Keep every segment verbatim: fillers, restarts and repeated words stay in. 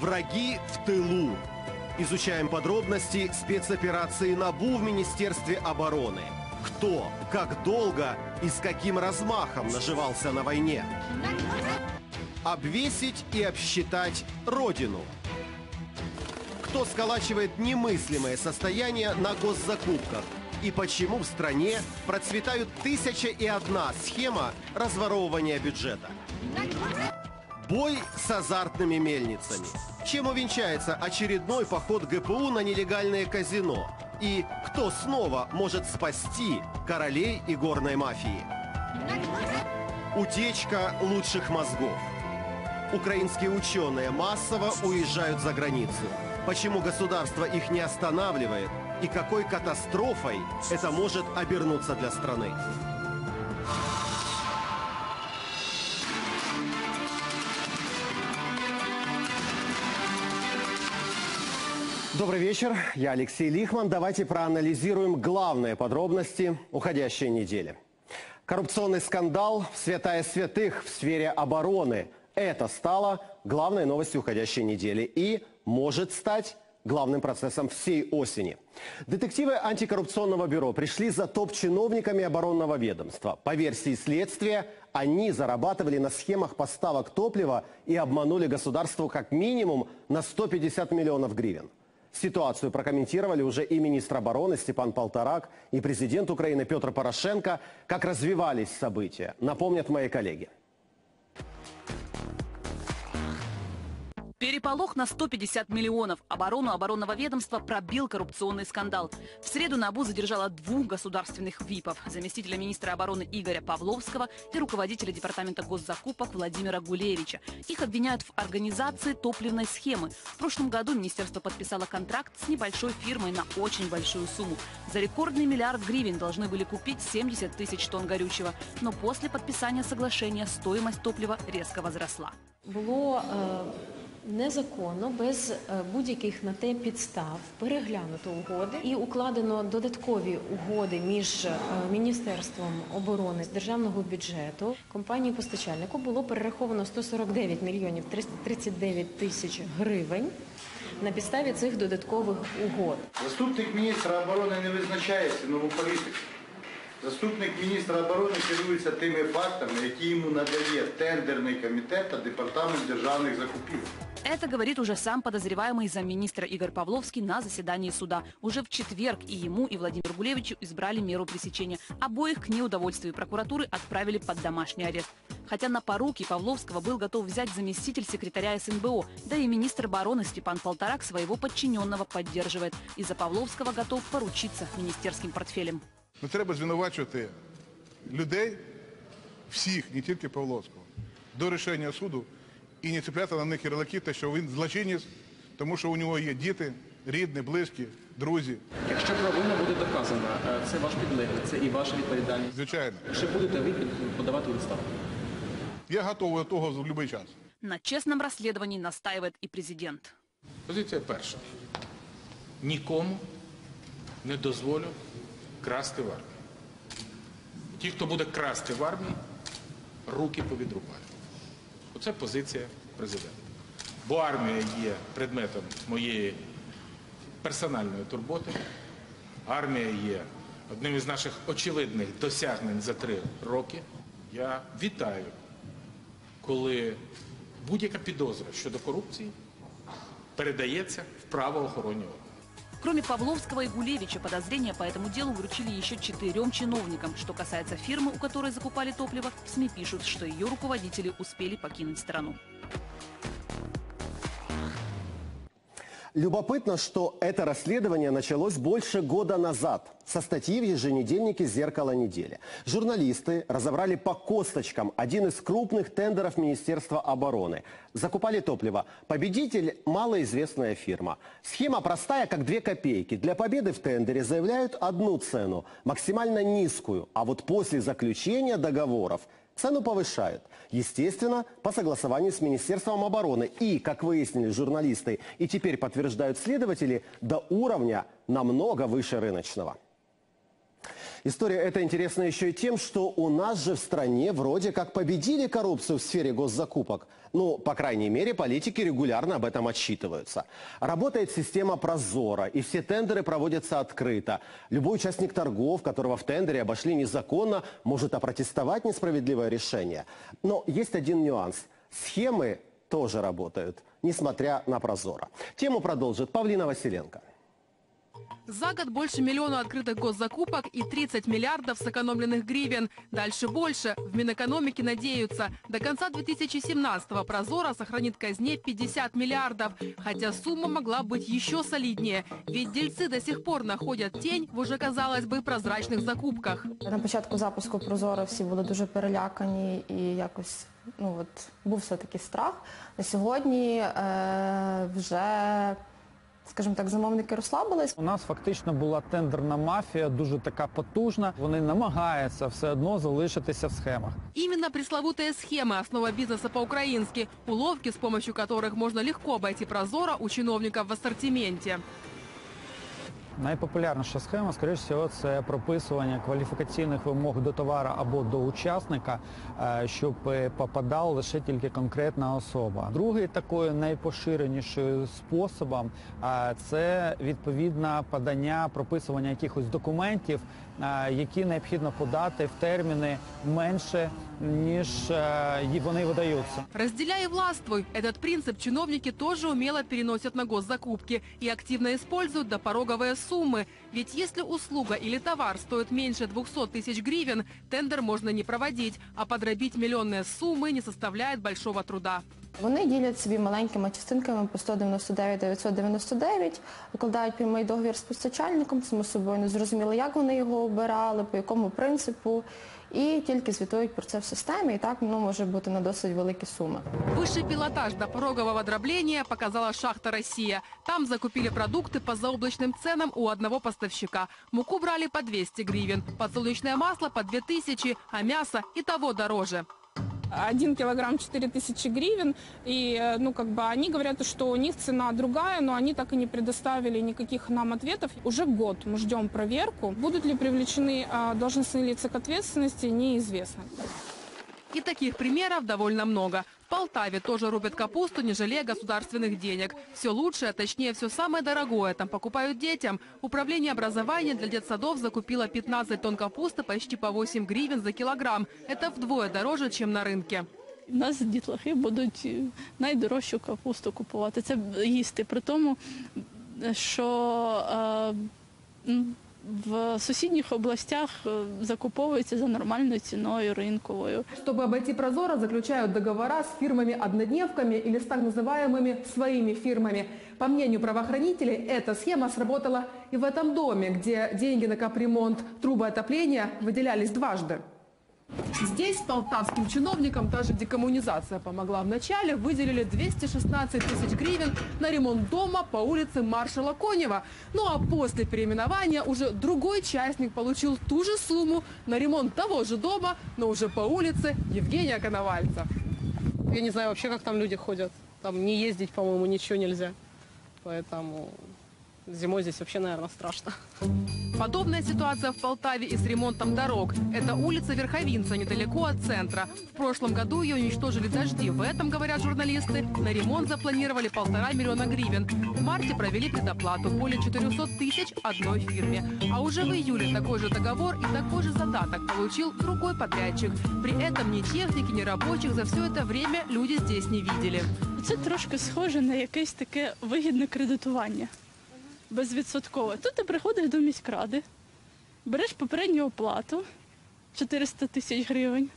Враги в тылу. Изучаем подробности спецоперации НАБУ в Министерстве обороны. Кто, как долго и с каким размахом наживался на войне? Обвесить и обсчитать Родину. Кто сколачивает немыслимое состояние на госзакупках? И почему в стране процветают тысяча и одна схема разворовывания бюджета? Бой с азартными мельницами. Чем увенчается очередной поход гэ пэ у на нелегальное казино? И кто снова может спасти королей игорной мафии? Утечка лучших мозгов. Украинские ученые массово уезжают за границу. Почему государство их не останавливает? И какой катастрофой это может обернуться для страны? Добрый вечер, я Алексей Лихман. Давайте проанализируем главные подробности уходящей недели. Коррупционный скандал в святая святых в сфере обороны. Это стало главной новостью уходящей недели и может стать главным процессом всей осени. Детективы антикоррупционного бюро пришли за топ-чиновниками оборонного ведомства. По версии следствия, они зарабатывали на схемах поставок топлива и обманули государство как минимум на сто пятьдесят миллионов гривен. Ситуацию прокомментировали уже и министр обороны Степан Полторак, и президент Украины Петр Порошенко. Как развивались события, напомнят мои коллеги. Переполох на сто пятьдесят миллионов. Оборону оборонного ведомства пробил коррупционный скандал. В среду НАБУ задержала двух государственных випов. Заместителя министра обороны Игоря Павловского и руководителя департамента госзакупок Владимира Гулевича. Их обвиняют в организации топливной схемы. В прошлом году министерство подписало контракт с небольшой фирмой на очень большую сумму. За рекордный миллиард гривен должны были купить семьдесят тысяч тонн горючего. Но после подписания соглашения стоимость топлива резко возросла. Было... Незаконно, без будь-яких на те підстав, переглянуто угоди і укладено додаткові угоди між Міністерством оборони з державного бюджету. Компанії-постачальнику було перераховано сто сорок дев'ять мільйонів триста тридцять дев'ять тисяч гривень на підставі цих додаткових угод. Заступник міністра оборони не визначається нову політику. Заступник міністра оборони керується тими фактами, які йому надає тендерний комітет та департамент державних закупівель. Это говорит уже сам подозреваемый замминистра Игорь Павловский на заседании суда. Уже в четверг и ему, и Владимиру Гулевичу избрали меру пресечения. Обоих к неудовольствию прокуратуры отправили под домашний арест. Хотя на поруки Павловского был готов взять заместитель секретаря эс эн бэ о, да и министр обороны Степан Полторак своего подчиненного поддерживает. И за Павловского готов поручиться министерским портфелем. Но треба звинувачувати людей, всіх, не тільки Павловського, до рішення суду і не цепляти на них ярлики, те, що він злочинець, тому що у нього є діти, рідні, близькі, друзі. Якщо провина буде доказана, це ваш підлеглий, це і ваша відповідальність. Звичайно. Чи будете ви подавати у відставку? Я готовий до того в будь-який час. На чесному розслідуванні настаиває і президент. Позиція перша. Нікому не дозволю красти в армії. Ті, хто буде красти в армії, руки повідрубають. Оце позиція президента. Бо армія є предметом моєї персональної турботи. Армія є одним із наших очевидних досягнень за три роки. Я вітаю, коли будь-яка підозра щодо корупції передається в правоохоронні органи. Кроме Павловского и Гулевича, подозрения по этому делу вручили еще четырем чиновникам. Что касается фирмы, у которой закупали топливо, в СМИ пишут, что ее руководители успели покинуть страну. Любопытно, что это расследование началось больше года назад со статьи в еженедельнике «Зеркало недели». Журналисты разобрали по косточкам один из крупных тендеров Министерства обороны. Закупали топливо. Победитель – малоизвестная фирма. Схема простая, как две копейки. Для победы в тендере заявляют одну цену, максимально низкую. А вот после заключения договоров цену повышают. Естественно, по согласованию с Министерством обороны. И, как выяснили журналисты, и теперь подтверждают следователи, до уровня намного выше рыночного. История эта интересна еще и тем, что у нас же в стране вроде как победили коррупцию в сфере госзакупок. Ну, по крайней мере, политики регулярно об этом отчитываются. Работает система Прозорро, и все тендеры проводятся открыто. Любой участник торгов, которого в тендере обошли незаконно, может опротестовать несправедливое решение. Но есть один нюанс. Схемы тоже работают, несмотря на Прозорро. Тему продолжит Павлина Василенко. За год больше миллиона открытых госзакупок и тридцать миллиардов сэкономленных гривен. Дальше больше. В Минэкономике надеются. До конца две тысячи семнадцатого Прозорро сохранит казне пятьдесят миллиардов. Хотя сумма могла быть еще солиднее. Ведь дельцы до сих пор находят тень в уже, казалось бы, прозрачных закупках. На початку запуску Прозорро всі були дуже перелякані і якось... Ну, от, був все-таки страх. На сьогодні е, вже, скажімо так, замовники розслабились. У нас фактично була тендерна мафія, дуже така потужна. Вони намагаються все одно залишитися в схемах. Іменно пресловутая схема – основа бизнеса по-украински, уловки, с помощью которых можно легко обойти Прозорро у чиновников в ассортименте. Найпопулярніша схема, скоріше всього, це прописування кваліфікаційних вимог до товару або до учасника, щоб попадала лише тільки конкретна особа. Другий такою найпоширенішою способом – це відповідне подання, прописування якихось документів, які необхідно подати в терміни менше, ніж вони видаються. Розділяй і властвуй. Этот принцип чиновники тоже умело переносят на госзакупки и активно используют до пороговой суммы. суммы. Ведь если услуга или товар стоит меньше двухсот тысяч гривен, тендер можно не проводить, а подробить миллионные суммы не составляет большого труда. Вони ділять собі маленькими частинками по сто дев'яносто дев'ять, дев'ятсот дев'яносто дев'ять, укладають прямий договір з постачальником, само собою не зрозуміло, як вони його обирали, по якому принципу, і тільки звітують про це в системі, і так воно може бути на досить великі суми. Вищий пілотаж до порогового дроблення показала шахта «Росія». Там закупили продукты по заоблачным ценам у одного поставщика. Муку брали по двести гривен, подсолнечное масло по две тысячи, а мясо и того дороже. Один килограмм четыре тысячи гривен, и ну, как бы они говорят, что у них цена другая, но они так и не предоставили никаких нам ответов. Уже год мы ждем проверку. Будут ли привлечены а, должностные лица к ответственности, неизвестно. И таких примеров довольно много. В Полтаве тоже рубят капусту, не жалея государственных денег. Все лучшее, точнее, все самое дорогое там покупают детям. Управление образования для детсадов закупило пятнадцать тонн капусты почти по восемь гривен за килограмм. Это вдвое дороже, чем на рынке. У нас дітлахи будуть найдорожчу капусту купувати. Це їсти. При тому, що в соседних областях закупывается за нормальной ценой рынковую. Чтобы обойти Прозорро, заключают договора с фирмами-однодневками или с так называемыми своими фирмами. По мнению правоохранителей, эта схема сработала и в этом доме, где деньги на капремонт трубы отопления выделялись дважды. Здесь полтавским чиновникам даже декоммунизация помогла. Вначале выделили двести шестнадцать тысяч гривен на ремонт дома по улице Маршала Конева. Ну а после переименования уже другой частник получил ту же сумму на ремонт того же дома, но уже по улице Евгения Коновальца. Я не знаю вообще, как там люди ходят. Там не ездить, по-моему, ничего нельзя. Поэтому... Зимой здесь вообще, наверное, страшно. Подобная ситуация в Полтаве и с ремонтом дорог. Это улица Верховинца, недалеко от центра. В прошлом году ее уничтожили дожди. В этом, говорят журналисты, на ремонт запланировали полтора миллиона гривен. В марте провели предоплату более четырехсот тысяч одной фирме. А уже в июле такой же договор и такой же задаток получил другой подрядчик. При этом ни техники, ни рабочих за все это время люди здесь не видели. Это трошки схоже на какое-то такое выгодное кредитование. Безвідсоткове. Тут ти приходиш до міськради, береш попередню оплату чотириста тисяч гривень,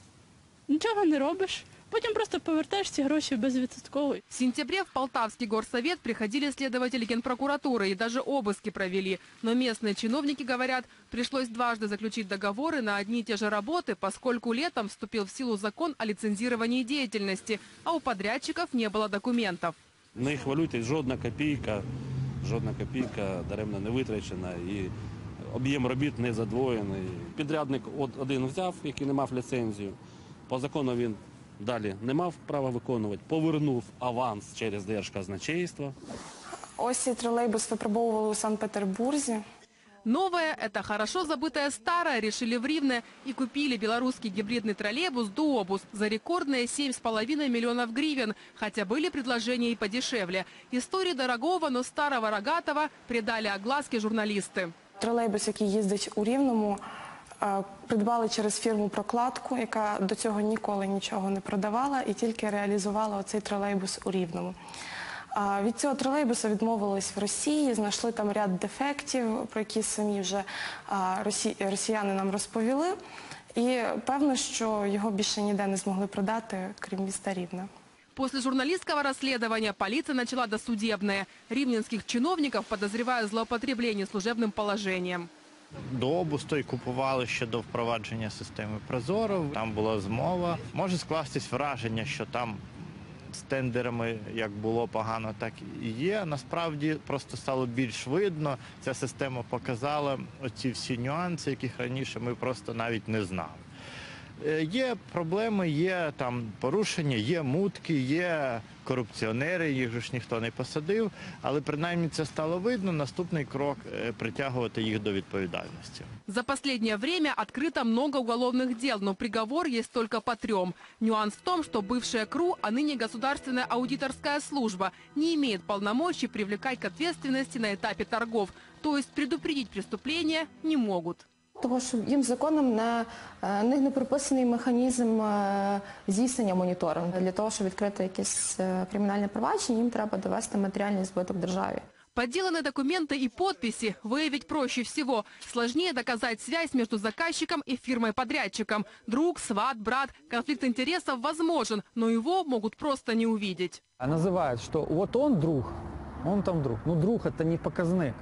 нічого не робиш, потом просто повертаешь эти гроши безвідсотково. В сентябре в Полтавский горсовет приходили следователи Генпрокуратуры и даже обыски провели. Но местные чиновники говорят, пришлось дважды заключить договоры на одни и те же работы, поскольку летом вступил в силу закон о лицензировании деятельности, а у подрядчиков не было документов. На их валюте жодна копейка. Жодна копійка даремно не витрачена і об'єм робіт не задвоєний. Підрядник один взяв, який не мав ліцензію. По закону він далі не мав права виконувати. Повернув аванс через держказначейство. Ось цей тролейбус випробовували у Санкт-Петербурзі. Новое – это хорошо забытое старое, решили в Ривне и купили белорусский гибридный троллейбус «Дуобус» за рекордные семь с половиной миллионов гривен, хотя были предложения и подешевле. Истории дорогого, но старого рогатого придали огласке журналисты. Тролейбус, який їздить у Рівному, придбали через фірму прокладку, яка до цього ніколи нічого не продавала і тільки реалізувала оцей тролейбус у Рівному. Від цього тролейбуса відмовились в Росії, знайшли там ряд дефектів, про які самі вже росіяни нам розповіли. І певно, що його більше ніде не змогли продати, крім міста Рівне. После журналистского расследования полиция начала досудебное. Ривненских чиновников подозревают в злоупотреблении служебным положением. Дуобус той купували ще до впровадження системи Прозорро. Там була змова. Може скластись враження, що там з тендерами як було погано, так і є. Насправді просто стало більш видно. Ця система показала оці всі нюанси, яких раніше ми просто навіть не знали. Є проблеми, є там порушення, є мутки, є корупціонери, їх ж ніхто не посадив, але принаймні це стало видно, наступний крок – притягувати їх до відповідальності. За останнє время открыто много уголовных дел, но приговор есть только по трем. Нюанс в том, что бывшая КРУ, а ныне Государственная аудиторская служба, не имеет полномочий привлекать к ответственности на этапе торгов, то есть предупредить преступления не могут. Тому що їм законом на них не прописаний механізм здійснення моніторингу. Для того, щоб відкрити якісь кримінальні провадження, їм треба довести матеріальний збиток державі. Подделанные документы и подписи выявить проще всего. Сложнее доказать связь между заказчиком и фирмой-подрядчиком. Друг, сват, брат. Конфликт интересов возможен, но его могут просто не увидеть. Называют, что вот он друг, он там друг. Ну друг – это не показник.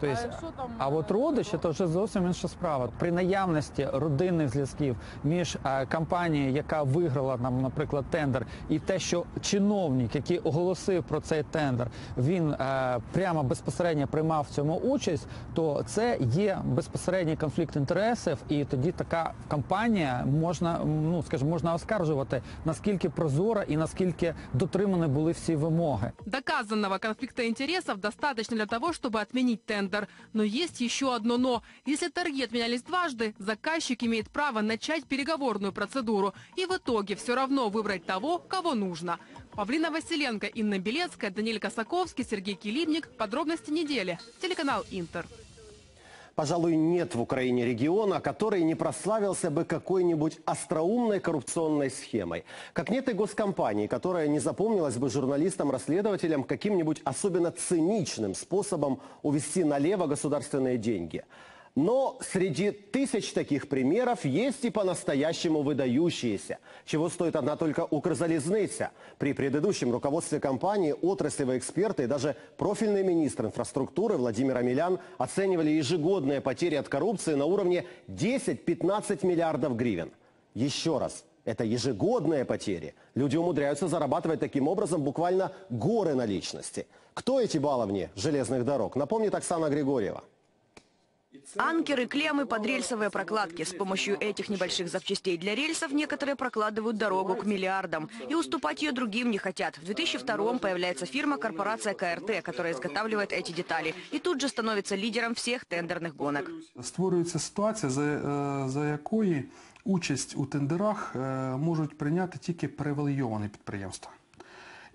То есть, а, там... а вот родич – це вже зовсім інша справа. При наявності родинних зв'язків між компанією, яка виграла, нам, наприклад, тендер, і те, що чиновник, який оголосив про цей тендер, він а, прямо безпосередньо приймав в цьому участь, то це є безпосередній конфлікт інтересів, і тоді така компанія можна, ну, скажімо, можна оскаржувати, наскільки прозоро і наскільки дотримані були всі вимоги. Доказаного конфлікту інтересів достатньо для того, щоб відмінити тендер. Но есть еще одно «но». Если торги отменялись дважды, заказчик имеет право начать переговорную процедуру и в итоге все равно выбрать того, кого нужно. Павлина Василенко, Инна Белецкая, Даниэль Косаковский, Сергей Килибник. Подробности недели. Телеканал «Интер». Пожалуй, нет в Украине региона, который не прославился бы какой-нибудь остроумной коррупционной схемой. Как нет и госкомпании, которая не запомнилась бы журналистам-расследователям каким-нибудь особенно циничным способом увести налево государственные деньги. Но среди тысяч таких примеров есть и по-настоящему выдающиеся, чего стоит одна только «Укрзалізниця». При предыдущем руководстве компании отраслевые эксперты и даже профильный министр инфраструктуры Владимир Омелян оценивали ежегодные потери от коррупции на уровне десять-пятнадцать миллиардов гривен. Еще раз, это ежегодные потери. Люди умудряются зарабатывать таким образом буквально горы наличности. Кто эти баловни железных дорог, напомнит Оксана Григорьева. Анкеры, клеммы, подрельсовые прокладки. С помощью этих небольших запчастей для рельсов некоторые прокладывают дорогу к миллиардам. И уступать ее другим не хотят. В две тысячи втором появляется фирма-корпорация КРТ, которая изготавливает эти детали. И тут же становится лидером всех тендерных гонок. Створюється ситуація, за, за якої участь у тендерах можуть прийняти тільки привілейовані підприємства.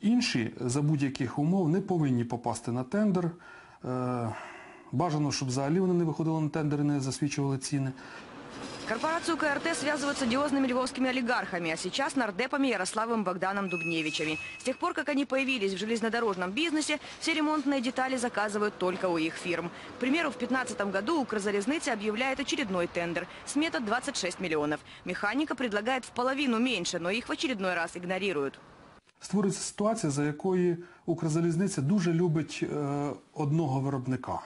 Інші за будь-яких умов не повинні попасти на тендер. Бажано, щоб взагалі вони не виходили на тендери, не засвідчували ціни. Корпорацию КРТ связывают с одиозными львовскими олигархами, а сейчас нардепами Ярославом Богданом Дубневичами. С тех пор, как они появились в железнодорожном бизнесе, все ремонтные детали заказывают только у их фирм. К примеру, в две тысячи пятнадцатом году «Укрзалізниця» объявляет очередной тендер. Смета двадцать шесть миллионов. Механика предлагает в половину меньше, но их в очередной раз игнорируют. Створюється ситуація, за якої «Укрзалізниця» дуже любить одного виробника.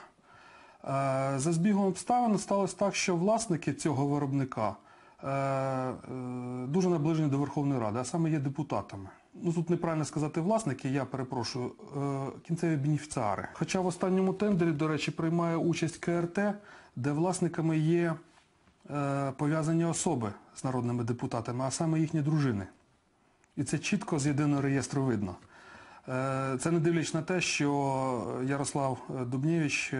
За збігом обставин сталося так, що власники цього виробника дуже наближені до Верховної Ради, а саме є депутатами. Ну тут неправильно сказати власники, я перепрошую, кінцеві бенефіціари. Хоча в останньому тендері, до речі, приймає участь КРТ, де власниками є пов'язані особи з народними депутатами, а саме їхні дружини. І це чітко з єдиного реєстру видно. Це не дивлячись на те, що Ярослав Дубневич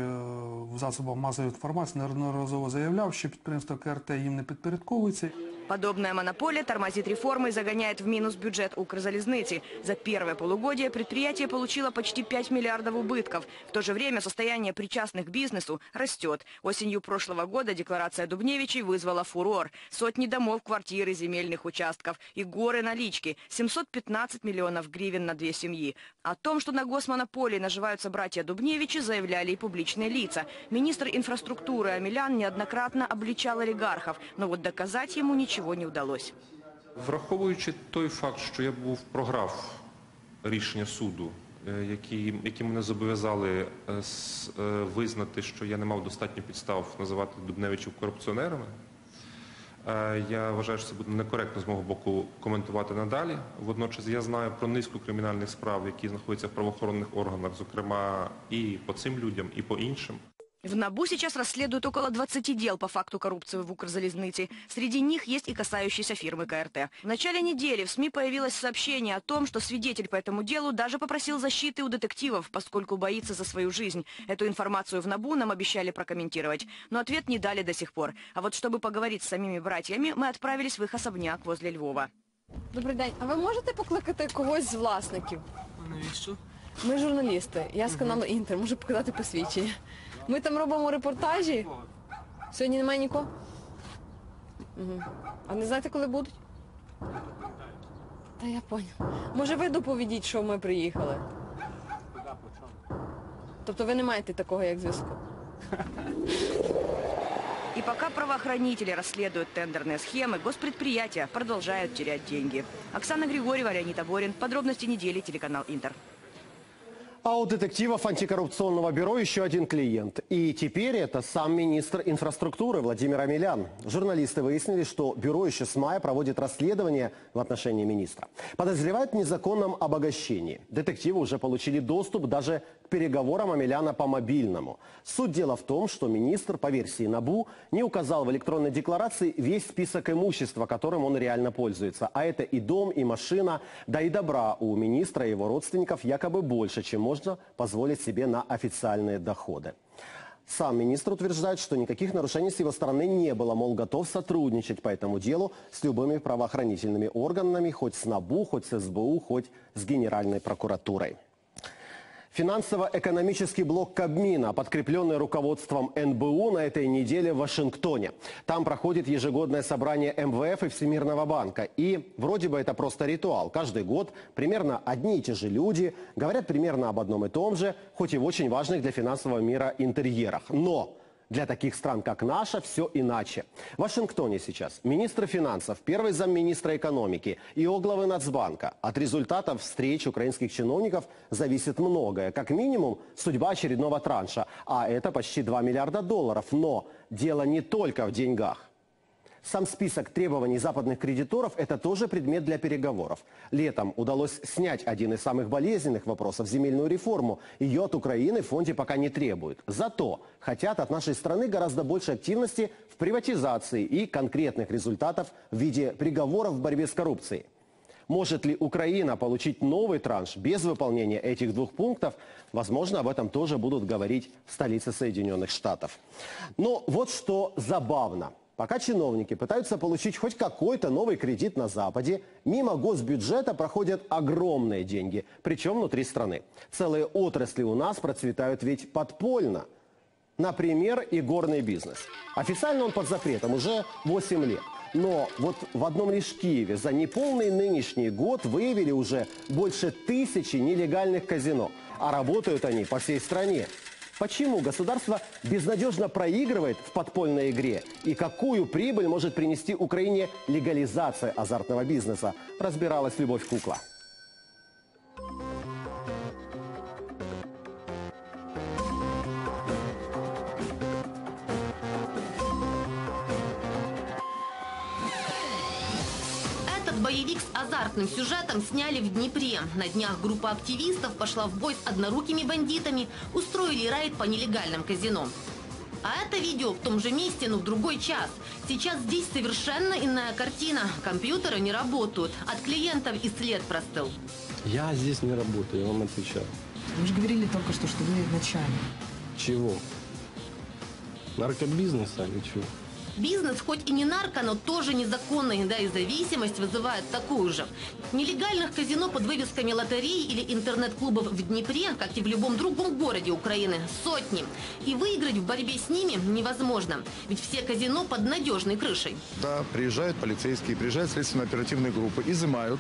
в засобах масової інформації неодноразово заявляв, що підприємство КРТ їм не підпорядковується. Подобная монополия тормозит реформы и загоняет в минус бюджет Укрзалізниці. За первое полугодие предприятие получило почти пять миллиардов убытков. В то же время состояние причастных к бизнесу растет. Осенью прошлого года декларация Дубневичей вызвала фурор. Сотни домов, квартир и земельных участков. И горы налички. семьсот пятнадцать миллионов гривен на две семьи. О том, что на госмонополии наживаются братья Дубневичи, заявляли и публичные лица. Министр инфраструктуры Омелян неоднократно обличал олигархов. Но вот доказать ему ничего не вдалося. Враховуючи той факт, що я був програв рішення суду, які, які мене зобов'язали визнати, що я не мав достатньо підстав називати Дубневичів корупціонерами, я вважаю, що це буде некоректно з мого боку коментувати надалі. Водночас я знаю про низку кримінальних справ, які знаходяться в правоохоронних органах, зокрема і по цим людям, і по іншим. В НАБУ сейчас расследуют около двадцати дел по факту коррупции в Укрзалізниці. Среди них есть и касающиеся фирмы КРТ. В начале недели в СМИ появилось сообщение о том, что свидетель по этому делу даже попросил защиты у детективов, поскольку боится за свою жизнь. Эту информацию в НАБУ нам обещали прокомментировать, но ответ не дали до сих пор. А вот чтобы поговорить с самими братьями, мы отправились в их особняк возле Львова. Добрый день. А вы можете покликать кого-то из властников? Мы журналисты. Я с канала Интер. Можу показать посвідчення. Ми там робимо репортажі. Сьогодні немає нікого? Угу. А не знаєте, коли будуть? Та я поняла. Може ви доповідіть, що ми приїхали? Тобто ви не маєте такого, як зв'язку? И пока правоохранители расследуют тендерные схемы, госпредприятия продолжают терять деньги. Оксана Григорьева, Леонид Аборин. Подробности недели, телеканал Интер. А у детективов антикоррупционного бюро еще один клиент. И теперь это сам министр инфраструктуры Владимир Омелян. Журналисты выяснили, что бюро еще с мая проводит расследование в отношении министра. Подозревают в незаконном обогащении. Детективы уже получили доступ даже к переговорам Омеляна по мобильному. Суть дела в том, что министр, по версии НАБУ, не указал в электронной декларации весь список имущества, которым он реально пользуется. А это и дом, и машина, да и добра у министра и его родственников якобы больше, чем можно позволить себе на официальные доходы. Сам министр утверждает, что никаких нарушений с его стороны не было, мол, готов сотрудничать по этому делу с любыми правоохранительными органами, хоть с НАБУ, хоть с СБУ, хоть с Генеральной прокуратурой. Финансово-экономический блок Кабмина, подкрепленный руководством эн бэ у, на этой неделе в Вашингтоне. Там проходит ежегодное собрание эм вэ эф и Всемирного банка. И вроде бы это просто ритуал. Каждый год примерно одни и те же люди говорят примерно об одном и том же, хоть и в очень важных для финансового мира интерьерах. Но для таких стран, как наша, все иначе. В Вашингтоне сейчас министр финансов, первый замминистра экономики и оглавы Нацбанка. От результатов встреч украинских чиновников зависит многое. Как минимум, судьба очередного транша. А это почти два миллиарда долларов. Но дело не только в деньгах. Сам список требований западных кредиторов – это тоже предмет для переговоров. Летом удалось снять один из самых болезненных вопросов – земельную реформу. Ее от Украины в фонде пока не требуют. Зато хотят от нашей страны гораздо больше активности в приватизации и конкретных результатов в виде приговоров в борьбе с коррупцией. Может ли Украина получить новый транш без выполнения этих двух пунктов? Возможно, об этом тоже будут говорить в столице Соединенных Штатов. Но вот что забавно. Пока чиновники пытаются получить хоть какой-то новый кредит на Западе, мимо госбюджета проходят огромные деньги, причем внутри страны. Целые отрасли у нас процветают ведь подпольно. Например, и горный бизнес. Официально он под запретом уже восемь лет. Но вот в одном лишь Киеве за неполный нынешний год выявили уже больше тысячи нелегальных казино. А работают они по всей стране. Почему государство безнадежно проигрывает в подпольной игре? И какую прибыль может принести Украине легализация азартного бизнеса? Разбиралась Любовь Кукла. Боевик с азартным сюжетом сняли в Днепре. На днях группа активистов пошла в бой с однорукими бандитами, устроили рейд по нелегальным казино. А это видео в том же месте, но в другой час. Сейчас здесь совершенно иная картина. Компьютеры не работают. От клиентов и след простыл. Я здесь не работаю, я вам отвечаю. Вы же говорили только что, что вы начальник. Чего? Наркобизнеса или чего? Бизнес, хоть и не нарко, но тоже незаконный, да и зависимость вызывает такую же. Нелегальных казино под вывесками лотерей или интернет-клубов в Днепре, как и в любом другом городе Украины, сотни. И выиграть в борьбе с ними невозможно, ведь все казино под надежной крышей. Да, приезжают полицейские, приезжают следственно-оперативные группы, изымают,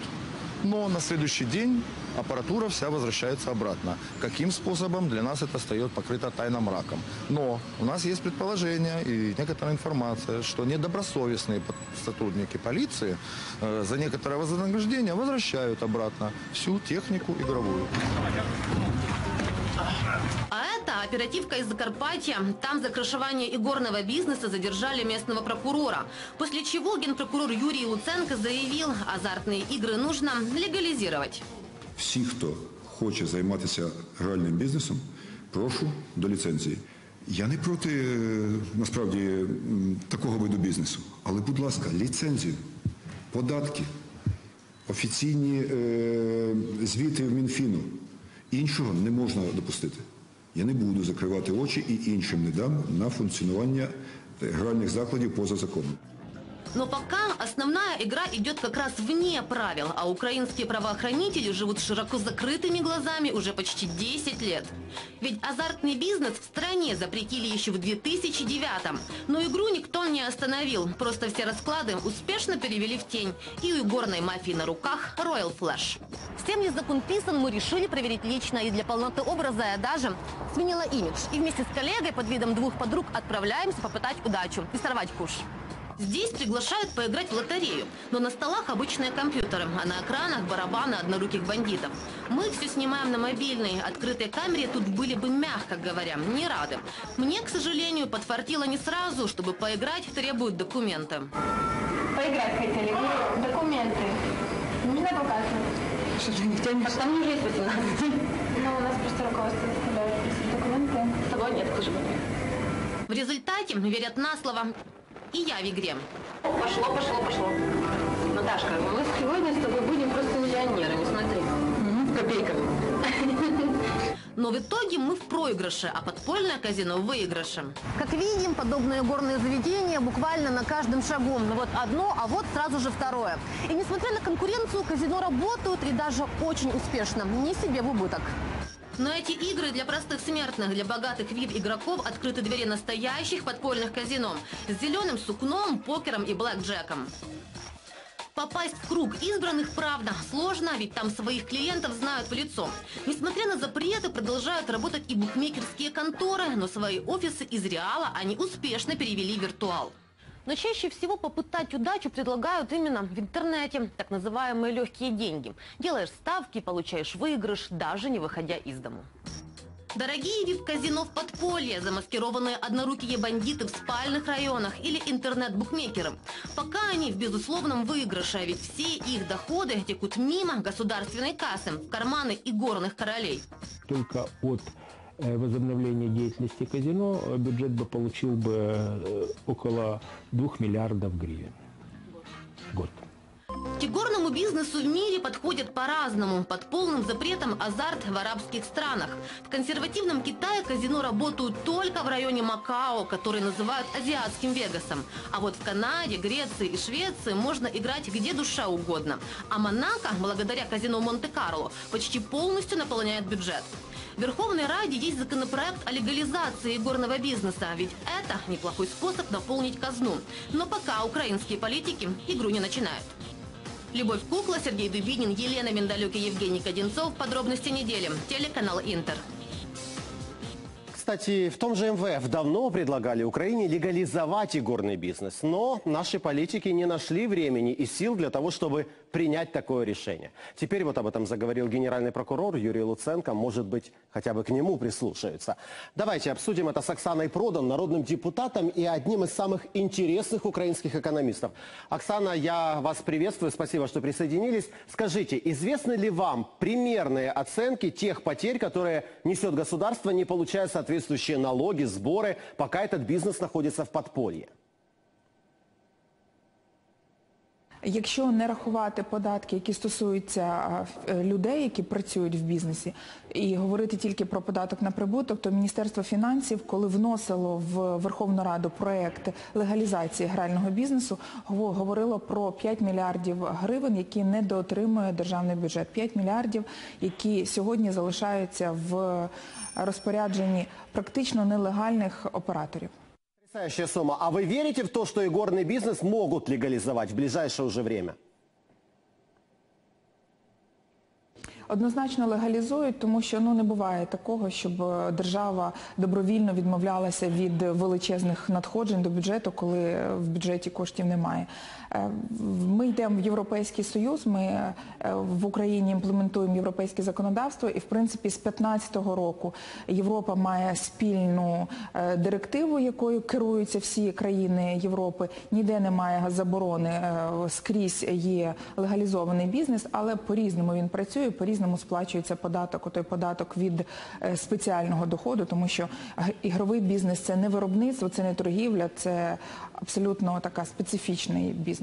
но на следующий день аппаратура вся возвращается обратно. Каким способом, для нас это остается покрыто тайным раком. Но у нас есть предположение и некоторая информация, что недобросовестные сотрудники полиции э, за некоторое вознаграждение возвращают обратно всю технику игровую. А это оперативка из Закарпатья. Там за крышевание игорного бизнеса задержали местного прокурора. После чего генпрокурор Юрий Луценко заявил, азартные игры нужно легализировать. Всі, хто хоче займатися гральним бізнесом, прошу до ліцензії. Я не проти, насправді, такого виду бізнесу. Але, будь ласка, ліцензію, податки, офіційні е, звіти в Мінфіну. Іншого не можна допустити. Я не буду закривати очі і іншим не дам на функціонування гральних закладів поза законом. Но пока основная игра идет как раз вне правил, а украинские правоохранители живут широко закрытыми глазами уже почти десять лет. Ведь азартный бизнес в стране запретили еще в две тысячи девятом. Но игру никто не остановил, просто все расклады успешно перевели в тень. И у игорной мафии на руках Royal Flash. Всем языком писан мы решили проверить лично, и для полноты образа я даже сменила имидж. И вместе с коллегой под видом двух подруг отправляемся попытать удачу и сорвать куш. Здесь приглашают поиграть в лотерею, но на столах обычные компьютеры, а на экранах барабаны одноруких бандитов. Мы все снимаем на мобильной, открытой камере тут были бы, мягко говоря, не рады. Мне, к сожалению, подфартило не сразу, чтобы поиграть требуют документы. Поиграть хотели, документы. Нужно показывать. Что же, никто не... Там не есть восемнадцать. Ну, у нас просто руководство выставляет документы. С тобой нет, к сожалению. В результате верят на слово. И я в игре. Пошло, пошло, пошло. Наташка, мы сегодня с тобой будем просто миллионерами, смотри. Угу, копейками. Но в итоге мы в проигрыше, а подпольное казино в выигрыше. Как видим, подобные игорные заведения буквально на каждом шагу. Вот одно, а вот сразу же второе. И несмотря на конкуренцию, казино работают и даже очень успешно. Не себе в убыток. Но эти игры для простых смертных, для богатых ви ай пи-игроков открыты двери настоящих подпольных казино с зеленым сукном, покером и блэкджеком. Попасть в круг избранных, правда, сложно, ведь там своих клиентов знают в лицо. Несмотря на запреты, продолжают работать и букмекерские конторы, но свои офисы из реала они успешно перевели в виртуал. Но чаще всего попытать удачу предлагают именно в интернете, так называемые легкие деньги. Делаешь ставки, получаешь выигрыш, даже не выходя из дома. Дорогие ви ай пи-казино в подполье, замаскированные однорукие бандиты в спальных районах или интернет-букмекеры. Пока они в безусловном выигрыше, ведь все их доходы текут мимо государственной кассы в карманы игорных королей. Только от... возобновление деятельности казино, бюджет бы получил бы около двух миллиардов гривен в год. К игорному бизнесу в мире подходят по-разному. Под полным запретом азарт в арабских странах. В консервативном Китае казино работают только в районе Макао, который называют азиатским Вегасом. А вот в Канаде, Греции и Швеции можно играть где душа угодно. А Монако, благодаря казино Монте-Карло, почти полностью наполняет бюджет. В Верховной Раде есть законопроект о легализации игорного бизнеса, ведь это неплохой способ наполнить казну. Но пока украинские политики игру не начинают. Любовь Кукла, Сергей Дубинин, Елена Миндалюк и Евгений Кодинцов. Подробности недели. Телеканал «Интер». Кстати, в том же эм вэ эф давно предлагали Украине легализовать игорный бизнес. Но наши политики не нашли времени и сил для того, чтобы принять такое решение. Теперь вот об этом заговорил генеральный прокурор Юрий Луценко. Может быть, хотя бы к нему прислушаются. Давайте обсудим это с Оксаной Продан, народным депутатом и одним из самых интересных украинских экономистов. Оксана, я вас приветствую. Спасибо, что присоединились. Скажите, известны ли вам примерные оценки тех потерь, которые несет государство, не получая соответствующих соответствующие налоги, сборы, пока этот бизнес находится в подполье. Якщо не рахувати податки, які стосуються людей, які працюють в бізнесі, і говорити тільки про податок на прибуток, то Міністерство фінансів, коли вносило в Верховну Раду проєкт легалізації грального бізнесу, говорило про п'ять мільярдів гривень, які недоотримує державний бюджет. п'ять мільярдів, які сьогодні залишаються в розпорядженні практично нелегальних операторів. Потрясающая сумма. А вы верите в то, что игорный бизнес могут легализовать в ближайшее уже время? Однозначно легалізують, тому що ну, не буває такого, щоб держава добровільно відмовлялася від величезних надходжень до бюджету, коли в бюджеті коштів немає. Ми йдемо в Європейський Союз, ми в Україні імплементуємо європейське законодавство і, в принципі, з дві тисячі п'ятнадцятого року Європа має спільну директиву, якою керуються всі країни Європи. Ніде немає заборони, скрізь є легалізований бізнес, але по-різному він працює, по-різному сплачується податок, отой податок від спеціального доходу, тому що ігровий бізнес – це не виробництво, це не торгівля, це абсолютно така специфічний бізнес.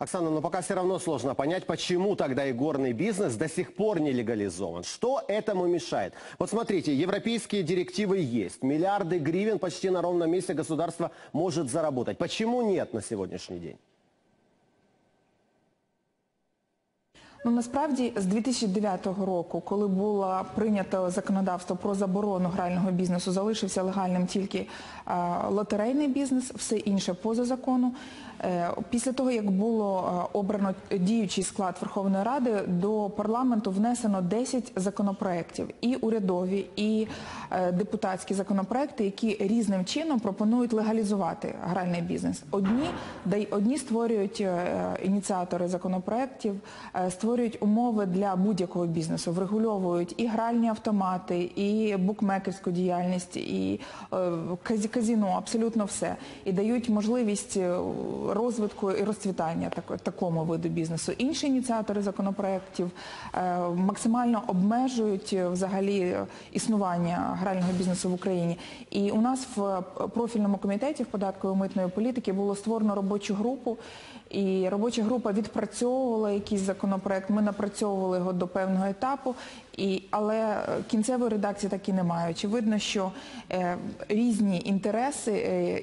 Оксана, но пока все равно сложно понять, почему тогда игорный бизнес до сих пор не легализован. Что этому мешает? Вот смотрите, европейские директивы есть, миллиарды гривен почти на ровном месте государство может заработать. Почему нет на сегодняшний день? Ну, насправді, з дві тисячі дев'ятого року, коли було прийнято законодавство про заборону грального бізнесу, залишився легальним тільки лотерейний бізнес, все інше поза закону. Після того, як було обрано діючий склад Верховної Ради, до парламенту внесено десять законопроєктів, і урядові, і депутатські законопроєкти, які різним чином пропонують легалізувати гральний бізнес. Одні, одні створюють ініціатори законопроєктів, створюють умови для будь-якого бізнесу, врегульовують і гральні автомати, і букмекерську діяльність, і казино, абсолютно все, і дають можливість розвитку і розцвітання такому виду бізнесу. Інші ініціатори законопроєктів максимально обмежують взагалі існування грального бізнесу в Україні. І у нас в профільному комітеті в податкової митної політики було створено робочу групу, і робоча група відпрацьовувала якийсь законопроєкт, ми напрацьовували його до певного етапу, але кінцевої редакції так і немає. Очевидно, що різні інтереси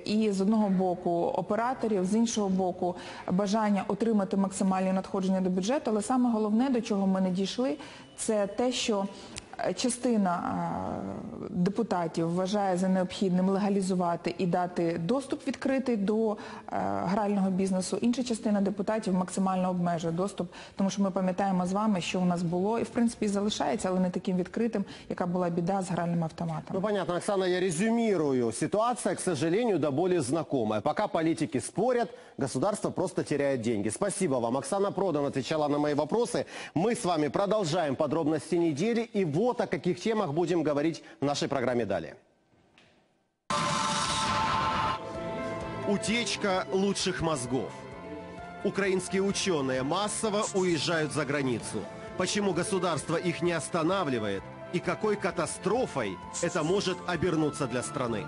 і з одного боку операторів, з іншого боку бажання отримати максимальні надходження до бюджету, але саме головне, до чого ми не дійшли, це те, що частина депутатів вважає за необхідним легалізувати і дати доступ відкритий до грального бізнесу. Інша частина депутатів максимально обмежує доступ, тому що ми пам'ятаємо з вами, що у нас було і, в принципі, залишається, але не таким відкритим, яка була біда з гральним автоматом. Ну, понятно, Оксана, я резюмирую. Ситуация, к сожалению, до боли знакомая. Пока политики спорят, государство просто теряет деньги. Спасибо вам. Оксана Продан отвечала на мои вопросы. Мы с вами продолжаем подробности недели и в Вот о каких темах будем говорить в нашей программе далее. Утечка лучших мозгов. Украинские ученые массово уезжают за границу. Почему государство их не останавливает? И какой катастрофой это может обернуться для страны?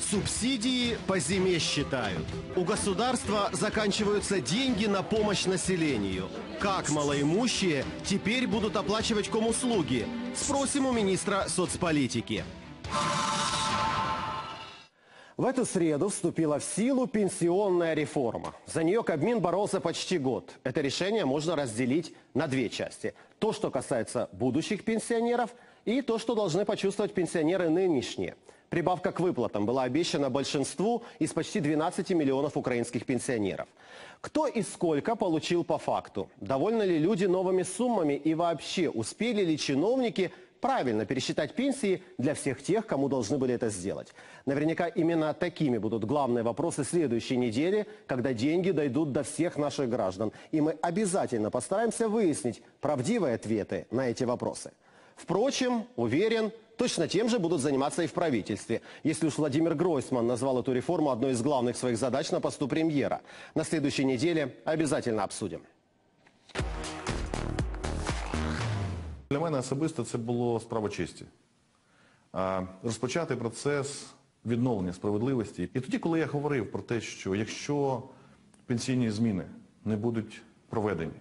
Субсидии по зиме считают. У государства заканчиваются деньги на помощь населению. Как малоимущие теперь будут оплачивать комуслуги? Спросим у министра соцполитики. В эту среду вступила в силу пенсионная реформа. За нее Кабмин боролся почти год. Это решение можно разделить на две части. То, что касается будущих пенсионеров, и то, что должны почувствовать пенсионеры нынешние. Прибавка к выплатам была обещана большинству из почти двенадцати миллионов украинских пенсионеров. Кто и сколько получил по факту? Довольны ли люди новыми суммами и вообще успели ли чиновники правильно пересчитать пенсии для всех тех, кому должны были это сделать? Наверняка именно такими будут главные вопросы следующей недели, когда деньги дойдут до всех наших граждан. И мы обязательно постараемся выяснить правдивые ответы на эти вопросы. Впрочем, уверен, точно тем же будут заниматься и в правительстве. Если уж Владимир Гройсман назвал эту реформу одной из главных своих задач на посту премьера. На следующей неделе обязательно обсудим. Для меня особисто это было справа чести. розпочати процес відновлення справедливості. І тоді, коли я говорив про те, що якщо пенсійні зміни не будуть проведені,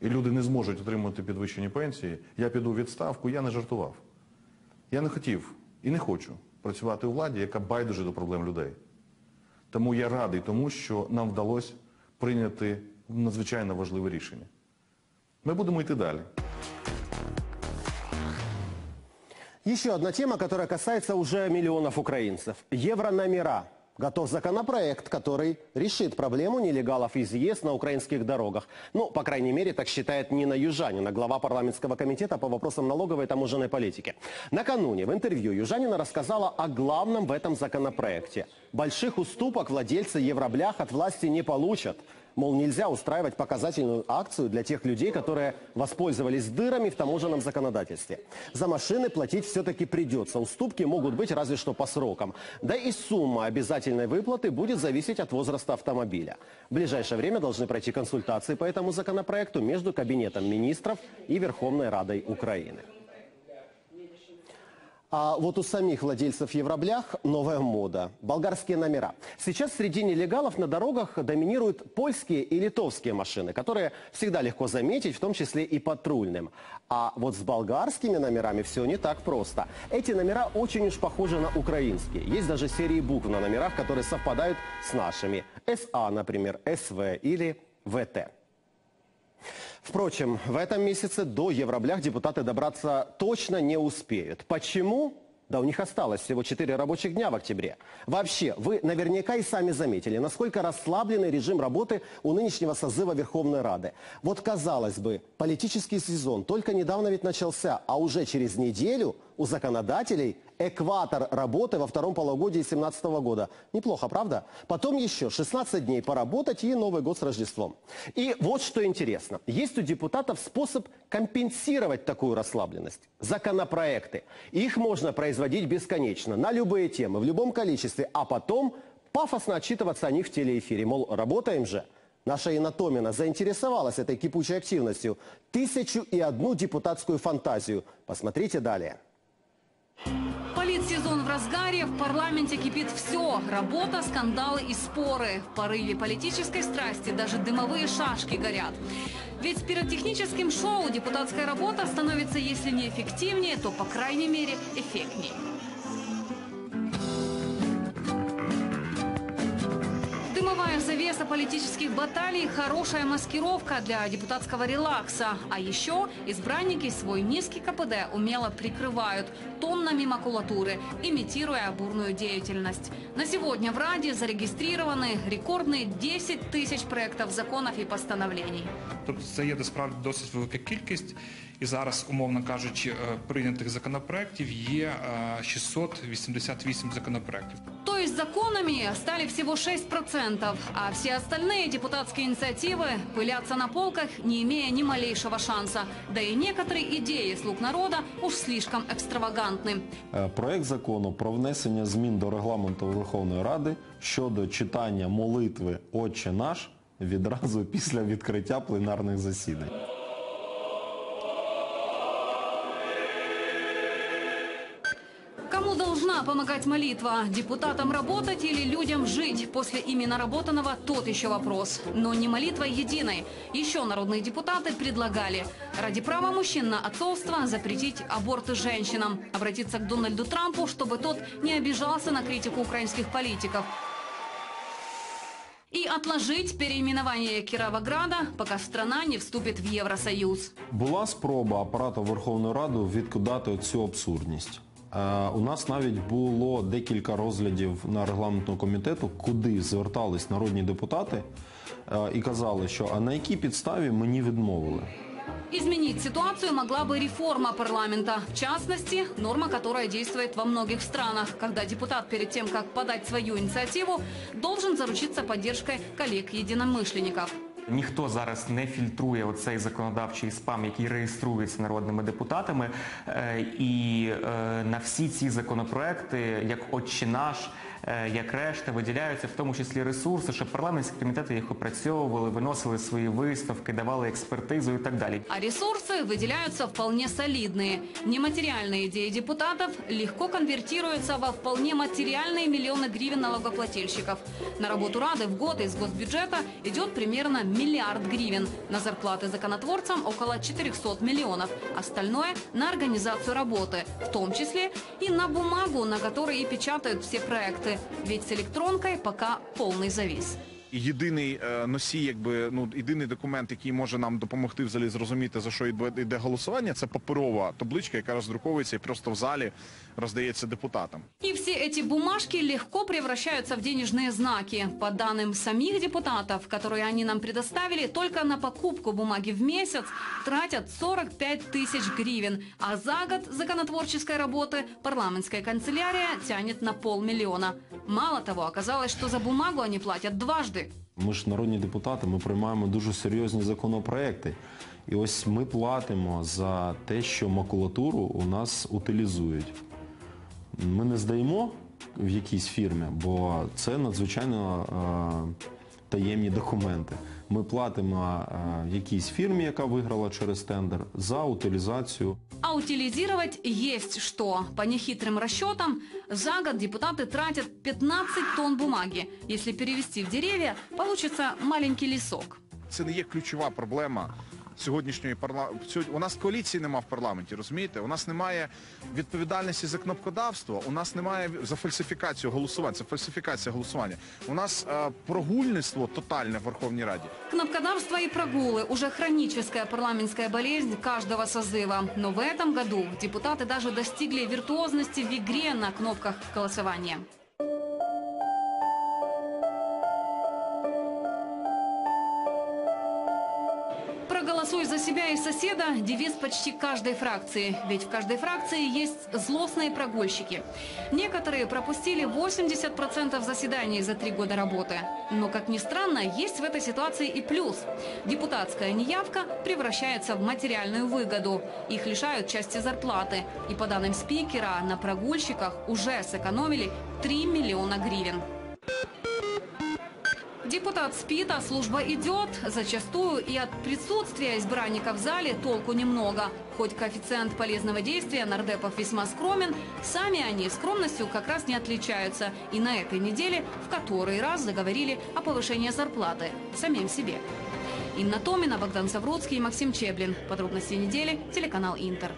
і люди не зможуть отримувати підвищені пенсії, я піду у відставку, я не жартував. Я не хотів і не хочу працювати у владі, яка байдуже до проблем людей. Тому я радий тому, що нам вдалося прийняти надзвичайно важливе рішення. Ми будемо йти далі. Еще одна тема, которая касается уже миллионов украинцев. Евро-номера. Готов законопроект, который решит проблему нелегалов из ЕС на украинских дорогах. Ну, по крайней мере, так считает Нина Южанина, глава парламентского комитета по вопросам налоговой и таможенной политики. Накануне в интервью Южанина рассказала о главном в этом законопроекте. Больших уступок владельцы евроблях от власти не получат. Мол, нельзя устраивать показательную акцию для тех людей, которые воспользовались дырами в таможенном законодательстве. За машины платить все-таки придется. Уступки могут быть разве что по срокам. Да и сумма обязательной выплаты будет зависеть от возраста автомобиля. В ближайшее время должны пройти консультации по этому законопроекту между Кабинетом министров и Верховной Радой Украины. А вот у самих владельцев евроблях новая мода. Болгарские номера. Сейчас среди нелегалов на дорогах доминируют польские и литовские машины, которые всегда легко заметить, в том числе и патрульным. А вот с болгарскими номерами все не так просто. Эти номера очень уж похожи на украинские. Есть даже серии букв на номерах, которые совпадают с нашими. СА, например, СВ или ВТ. Впрочем, в этом месяце до евроблях депутаты добраться точно не успеют. Почему? Да у них осталось всего четыре рабочих дня в октябре. Вообще, вы наверняка и сами заметили, насколько расслабленный режим работы у нынешнего созыва Верховной Рады. Вот, казалось бы, политический сезон только недавно ведь начался, а уже через неделю у законодателей экватор работы во втором полугодии две тысячи семнадцатого года. Неплохо, правда? Потом еще шестнадцать дней поработать и Новый год с Рождеством. И вот что интересно. Есть у депутатов способ компенсировать такую расслабленность. Законопроекты. Их можно производить бесконечно, на любые темы, в любом количестве, а потом пафосно отчитываться о них в телеэфире. Мол, работаем же. Наша Инна Томина заинтересовалась этой кипучей активностью. Тысячу и одну депутатскую фантазию. Посмотрите далее. Политсезон в разгаре, в парламенте кипит все. Работа, скандалы и споры. В порыве политической страсти даже дымовые шашки горят. Ведь пиротехническим шоу депутатская работа становится, если не эффективнее, то, по крайней мере, эффектнее. Дымовая завеса политических баталий – хорошая маскировка для депутатского релакса. А еще избранники свой низкий КПД умело прикрывают тоннами макулатуры, имитируя бурную деятельность. На сегодня в Раде зарегистрированы рекордные десять тысяч проектов законов и постановлений. Тобто це є справді досить велика кількість. І зараз, умовно кажучи, прийнятих законопроектів є шестьсот восемьдесят восемь законопроектів. То есть законами стали всего шесть процентов, а все остальные депутатские инициативы пылятся на полках, не имея ни малейшего шанса. Да и некоторые идеи слуг народа уж слишком экстравагантны. Проект закону про внесення змін до регламенту Верховної Ради щодо читання молитви «Отче наш» відразу після відкриття пленарних засідань. Помогать молитва. Депутатам работать или людям жить? После именно работанного тот еще вопрос. Но не молитва единой. Еще народные депутаты предлагали ради права мужчин на отцовство запретить аборты женщинам. Обратиться к Дональду Трампу, чтобы тот не обижался на критику украинских политиков. И отложить переименование Кировограда, пока страна не вступит в Евросоюз. Была спроба аппарата Верховной Рады відкидати цю абсурдність. У нас навіть було декілька розглядів на регламентному комітету, куди звертались народні депутати і казали, що а на якій підставі мені відмовили. Изменить ситуацию могла бы реформа парламента. В частности, норма, которая действует во многих странах, когда депутат перед тем, как подать свою инициативу, должен заручиться поддержкой коллег-единомышленников. Ніхто зараз не фільтрує оцей законодавчий спам, який реєструється народними депутатами. І на всі ці законопроекти, як «Отче наш», як решта, виділяються в тому числі ресурси, щоб парламентські комітети їх опрацьовували, виносили свої висновки, давали експертизу і так далі. А ресурси виділяються вполне солідні. Нематеріальні ідеї депутатів легко конвертуються во вполне матеріальні мільйони гривень налогоплательщиків. На роботу Ради в год із госбюджету йде примерно мільярд гривень. На зарплати законотворцям около четырехсот миллионов. Остальное – на организацию работы, в том числе и на бумагу, на которой и печатают все проекты. Ведь с электронкой пока полный завис. Єдиний носій, якби, ну, єдиний документ, який може нам допомогти взагалі зрозуміти, за що йде голосування, це паперова табличка, яка роздруковується і просто в залі роздається депутатам. І всі ці бумажки легко превращаються в денежні знаки. По даним самих депутатів, які вони нам предоставили, тільки на покупку бумаги в місяць тратять сорок пять тысяч гривен, а за год законотворческой работы парламентская канцелярия тянет на полмиллиона. Мало того, оказалось, что за бумагу они платят дважды. Ми ж народні депутати, ми приймаємо дуже серйозні законопроекти. І ось ми платимо за те, що макулатуру у нас утилізують. Ми не здаємо в якійсь фірмі, бо це надзвичайно е, таємні документи. Ми платимо е, якійсь фірмі, яка виграла через тендер, за утилізацію. А утилизировать есть что. По нехитрым расчетам, за год депутаты тратят пятнадцать тонн бумаги. Если перевести в деревья, получится маленький лесок. Це не є ключова проблема сьогоднішньої парламенту. У нас коаліції нема в парламенті, розумієте? У нас немає відповідальності за кнопкодавство, у нас немає за фальсифікацію голосування, це фальсифікація голосування. У нас е, прогульництво тотальне в Верховній Раді. Кнопкодавство і прогули – уже хронічна парламентська болезнь кожного созива. Но в этом году депутати даже достигли віртуозності в ігрі на кнопках голосування. «Голосуй за себя и соседа» – девиз почти каждой фракции. Ведь в каждой фракции есть злостные прогульщики. Некоторые пропустили восемьдесят процентов заседаний за три года работы. Но, как ни странно, есть в этой ситуации и плюс. Депутатская неявка превращается в материальную выгоду. Их лишают части зарплаты. И, по данным спикера, на прогульщиках уже сэкономили три миллиона гривен. Депутат спит, а служба идет. Зачастую и от присутствия избранника в зале толку немного. Хоть коэффициент полезного действия нардепов весьма скромен, сами они скромностью как раз не отличаются. И на этой неделе в который раз заговорили о повышении зарплаты самим себе. Инна Томина, Богдан Савруцкий и Максим Чеблин. Подробности недели, телеканал «Интер».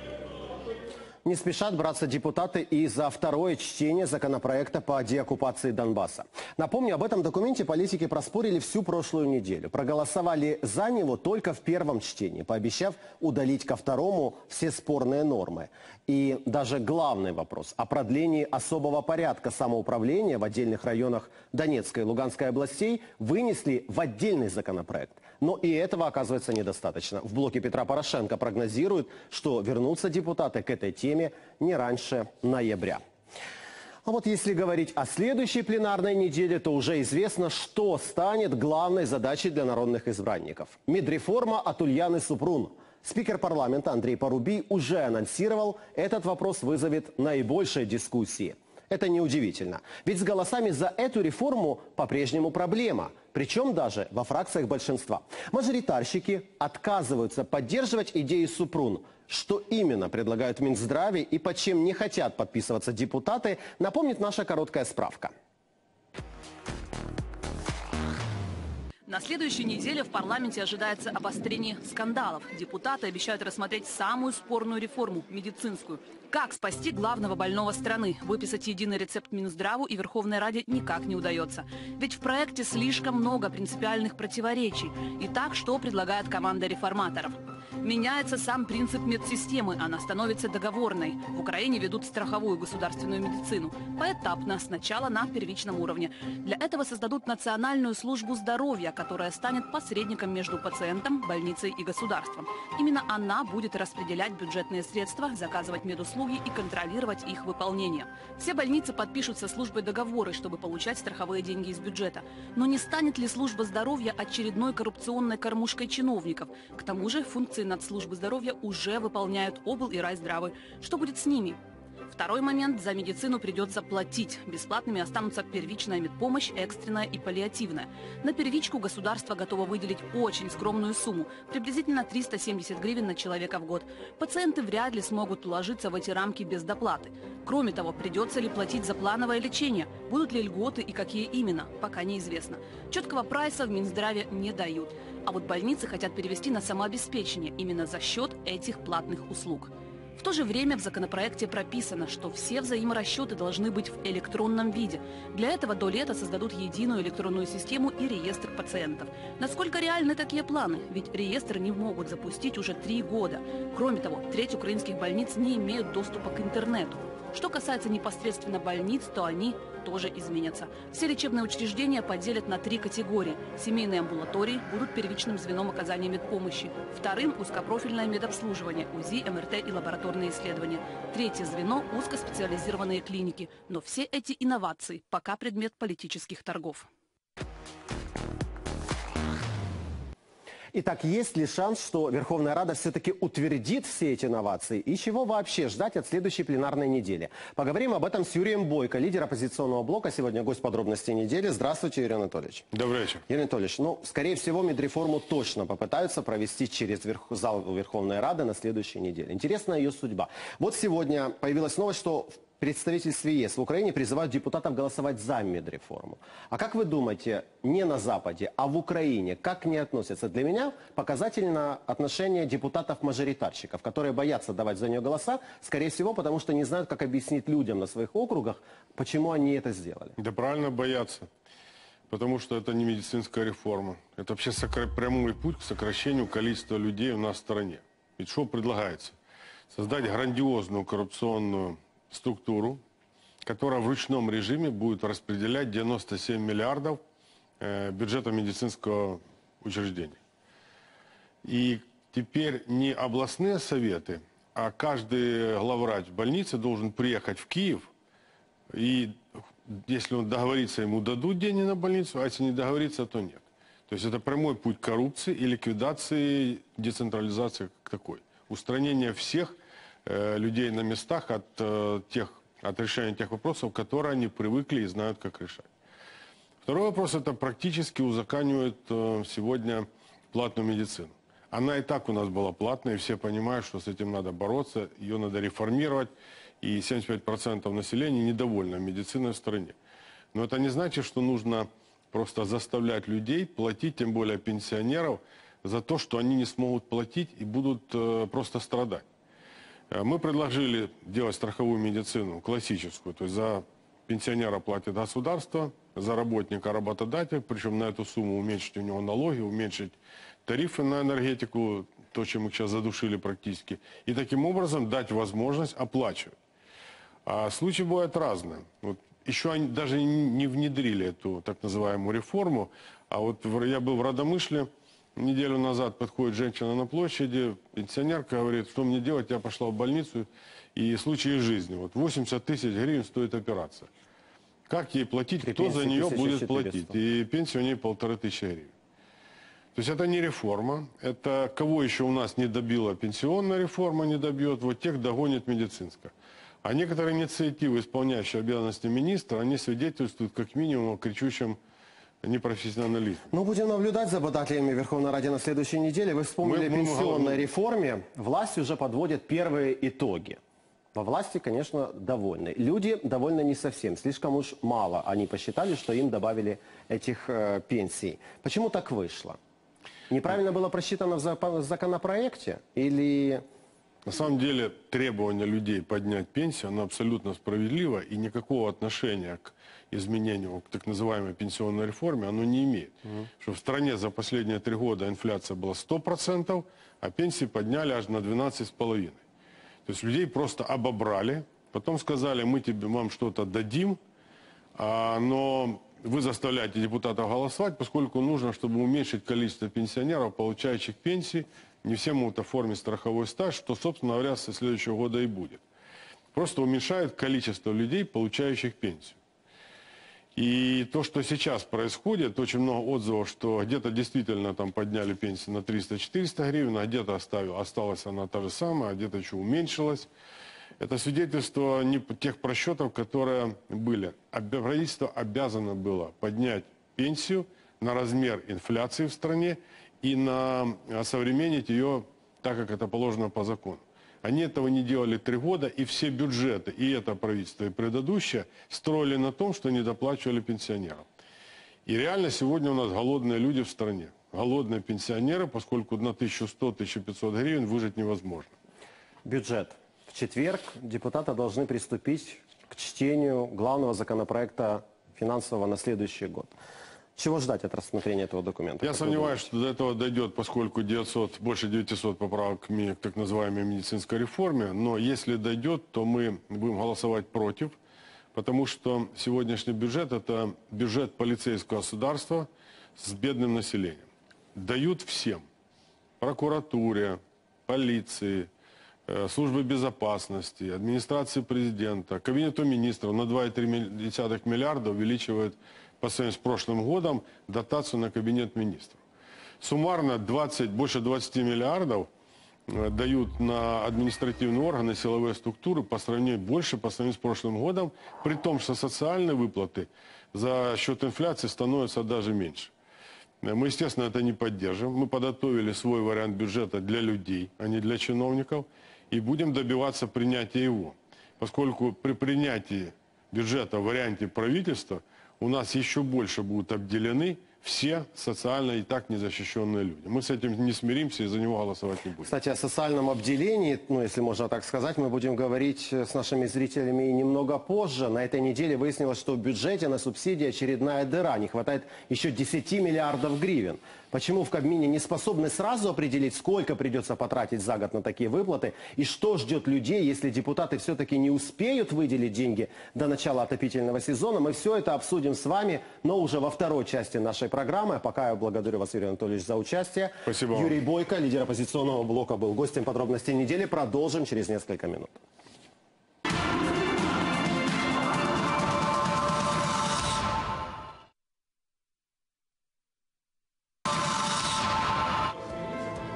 Не спешат браться депутаты и за второе чтение законопроекта по деоккупации Донбасса. Напомню, об этом документе политики проспорили всю прошлую неделю. Проголосовали за него только в первом чтении, пообещав удалить ко второму все спорные нормы. И даже главный вопрос о продлении особого порядка самоуправления в отдельных районах Донецкой и Луганской областей вынесли в отдельный законопроект. Но и этого, оказывается, недостаточно. В блоке Петра Порошенко прогнозируют, что вернутся депутаты к этой теме не раньше ноября. А вот если говорить о следующей пленарной неделе, то уже известно, что станет главной задачей для народных избранников. Медреформа от Ульяны Супрун. Спикер парламента Андрей Парубий уже анонсировал, этот вопрос вызовет наибольшие дискуссии. Это неудивительно, ведь с голосами за эту реформу по-прежнему проблема, причем даже во фракциях большинства. Мажоритарщики отказываются поддерживать идеи Супрун. Что именно предлагают в Минздраве и под чем не хотят подписываться депутаты, напомнит наша короткая справка. На следующей неделе в парламенте ожидается обострение скандалов. Депутаты обещают рассмотреть самую спорную реформу – медицинскую. Как спасти главного больного страны? Выписать единый рецепт Минздраву и Верховной Раде никак не удается. Ведь в проекте слишком много принципиальных противоречий. Итак, что предлагает команда реформаторов? Меняется сам принцип медсистемы, она становится договорной. В Украине ведут страховую государственную медицину. Поэтапно, сначала на первичном уровне. Для этого создадут национальную службу здоровья, которая станет посредником между пациентом, больницей и государством. Именно она будет распределять бюджетные средства, заказывать медуслуги и контролировать их выполнение. Все больницы подпишут со службой договоры, чтобы получать страховые деньги из бюджета. Но не станет ли служба здоровья очередной коррупционной кормушкой чиновников? К тому же функции надслужбы здоровья уже выполняют обл. И райздравы. Что будет с ними? Второй момент. За медицину придется платить. Бесплатными останутся первичная медпомощь, экстренная и паллиативная. На первичку государство готово выделить очень скромную сумму. Приблизительно триста семьдесят гривен на человека в год. Пациенты вряд ли смогут уложиться в эти рамки без доплаты. Кроме того, придется ли платить за плановое лечение? Будут ли льготы и какие именно? Пока неизвестно. Четкого прайса в Минздраве не дают. А вот больницы хотят перевести на самообеспечение именно за счет этих платных услуг. В то же время в законопроекте прописано, что все взаиморасчеты должны быть в электронном виде. Для этого до лета создадут единую электронную систему и реестр пациентов. Насколько реальны такие планы? Ведь реестр не могут запустить уже три года. Кроме того, треть украинских больниц не имеют доступа к интернету. Что касается непосредственно больниц, то они тоже изменятся. Все лечебные учреждения поделят на три категории. Семейные амбулатории будут первичным звеном оказания медпомощи. Вторым – узкопрофильное медобслуживание, УЗИ, МРТ и лабораторные исследования. Третье звено – узкоспециализированные клиники. Но все эти инновации пока предмет политических торгов. Итак, есть ли шанс, что Верховная Рада все-таки утвердит все эти новации? И чего вообще ждать от следующей пленарной недели? Поговорим об этом с Юрием Бойко, лидером оппозиционного блока. Сегодня гость подробностей недели. Здравствуйте, Юрий Анатольевич. Добрый вечер. Юрий Анатольевич, ну, скорее всего, медреформу точно попытаются провести через верх... зал Верховной Рады на следующей неделе. Интересна ее судьба. Вот сегодня появилась новость, что в представительстве ЕС в Украине призывают депутатов голосовать за медреформу. А как вы думаете, не на Западе, а в Украине, как к ней относятся? Для меня показательно отношение депутатов-мажоритарщиков, которые боятся давать за нее голоса, скорее всего, потому что не знают, как объяснить людям на своих округах, почему они это сделали. Да правильно боятся, потому что это не медицинская реформа. Это вообще сокра... прямой путь к сокращению количества людей у нас в стране. Ведь что предлагается? Создать грандиозную коррупционную структуру, которая в ручном режиме будет распределять девяносто семь миллиардов э, бюджета медицинского учреждения. И теперь не областные советы, а каждый главврач больницы должен приехать в Киев, и если он договорится, ему дадут деньги на больницу, а если не договорится, то нет. То есть это прямой путь коррупции и ликвидации, децентрализации как такой. Устранение всех людей на местах от, тех, от решения тех вопросов, которые они привыкли и знают, как решать. Второй вопрос, это практически узаконивает сегодня платную медицину. Она и так у нас была платная, и все понимают, что с этим надо бороться, ее надо реформировать, и семьдесят пять процентов населения недовольно медициной в стране. Но это не значит, что нужно просто заставлять людей платить, тем более пенсионеров, за то, что они не смогут платить и будут просто страдать. Мы предложили делать страховую медицину классическую, то есть за пенсионера платит государство, за работника работодатель, причем на эту сумму уменьшить у него налоги, уменьшить тарифы на энергетику, то, чем мы сейчас задушили практически, и таким образом дать возможность оплачивать. А случаи бывают разные. Вот еще они даже не внедрили эту так называемую реформу, а вот я был в Радомышле, неделю назад подходит женщина на площади, пенсионерка говорит, что мне делать, я пошла в больницу, и случаи жизни. Вот восемьдесят тысяч гривен стоит операция. Как ей платить, кто за нее будет платить? И пенсия у нее полторы тысячи гривен. То есть это не реформа, это кого еще у нас не добила пенсионная реформа, не добьет, вот тех догонит медицинская. А некоторые инициативы, исполняющие обязанности министра, они свидетельствуют как минимум о кричущем непрофессионализм. Ну, будем наблюдать за бодателями Верховной Раде на следующей неделе. Вы вспомнили о пенсионной реформе. Власть уже подводит первые итоги. Во власти, конечно, довольны. Люди довольны не совсем. Слишком уж мало они посчитали, что им добавили этих э, пенсий. Почему так вышло? Неправильно было просчитано в законопроекте? Или... На самом деле, требование людей поднять пенсию, оно абсолютно справедливо. И никакого отношения к изменений к так называемой пенсионной реформе, оно не имеет. Mm-hmm. Что в стране за последние три года инфляция была сто процентов, а пенсии подняли аж на двенадцать с половиной процентов. То есть людей просто обобрали, потом сказали, мы тебе, вам что-то дадим, а, но вы заставляете депутатов голосовать, поскольку нужно, чтобы уменьшить количество пенсионеров, получающих пенсии, не все могут оформить страховой стаж, что, собственно говоря, со следующего года и будет. Просто уменьшает количество людей, получающих пенсию. И то, что сейчас происходит, очень много отзывов, что где-то действительно там подняли пенсию на триста-четыреста гривен, а где-то осталась она та же самая, а где-то еще уменьшилась. Это свидетельство не тех просчетов, которые были. Правительство обязано было поднять пенсию на размер инфляции в стране и на осовременить ее так, как это положено по закону. Они этого не делали три года, и все бюджеты, и это правительство, и предыдущее, строили на том, что недоплачивали пенсионерам. И реально сегодня у нас голодные люди в стране. Голодные пенсионеры, поскольку на тысячу сто — тысячу пятьсот гривен выжить невозможно. Бюджет. В четверг депутаты должны приступить к чтению главного законопроекта финансового на следующий год. Чего ждать от рассмотрения этого документа? Я сомневаюсь, что до этого дойдет, поскольку девятьсот, больше девятисот поправок к так называемой медицинской реформе. Но если дойдет, то мы будем голосовать против, потому что сегодняшний бюджет – это бюджет полицейского государства с бедным населением. Дают всем – прокуратуре, полиции, службы безопасности, администрации президента, кабинету министров на два и три десятых миллиарда увеличивают по сравнению с прошлым годом дотацию на кабинет министров. Суммарно двадцать, больше двадцати миллиардов дают на административные органы, силовые структуры по сравнению, больше по сравнению с прошлым годом, при том, что социальные выплаты за счет инфляции становятся даже меньше. Мы, естественно, это не поддержим. Мы подготовили свой вариант бюджета для людей, а не для чиновников, и будем добиваться принятия его. Поскольку при принятии бюджета в варианте правительства у нас еще больше будут обделены все социально и так незащищенные люди. Мы с этим не смиримся и за него голосовать не будем. Кстати, о социальном обделении, ну, если можно так сказать, мы будем говорить с нашими зрителями немного позже. На этой неделе выяснилось, что в бюджете на субсидии очередная дыра. Не хватает еще десяти миллиардов гривен. Почему в Кабмине не способны сразу определить, сколько придется потратить за год на такие выплаты? И что ждет людей, если депутаты все-таки не успеют выделить деньги до начала отопительного сезона? Мы все это обсудим с вами, но уже во второй части нашей программы. Пока я благодарю вас, Юрий Анатольевич, за участие. Спасибо. Юрий Бойко, лидер оппозиционного блока, был гостем подробностей недели. Продолжим через несколько минут.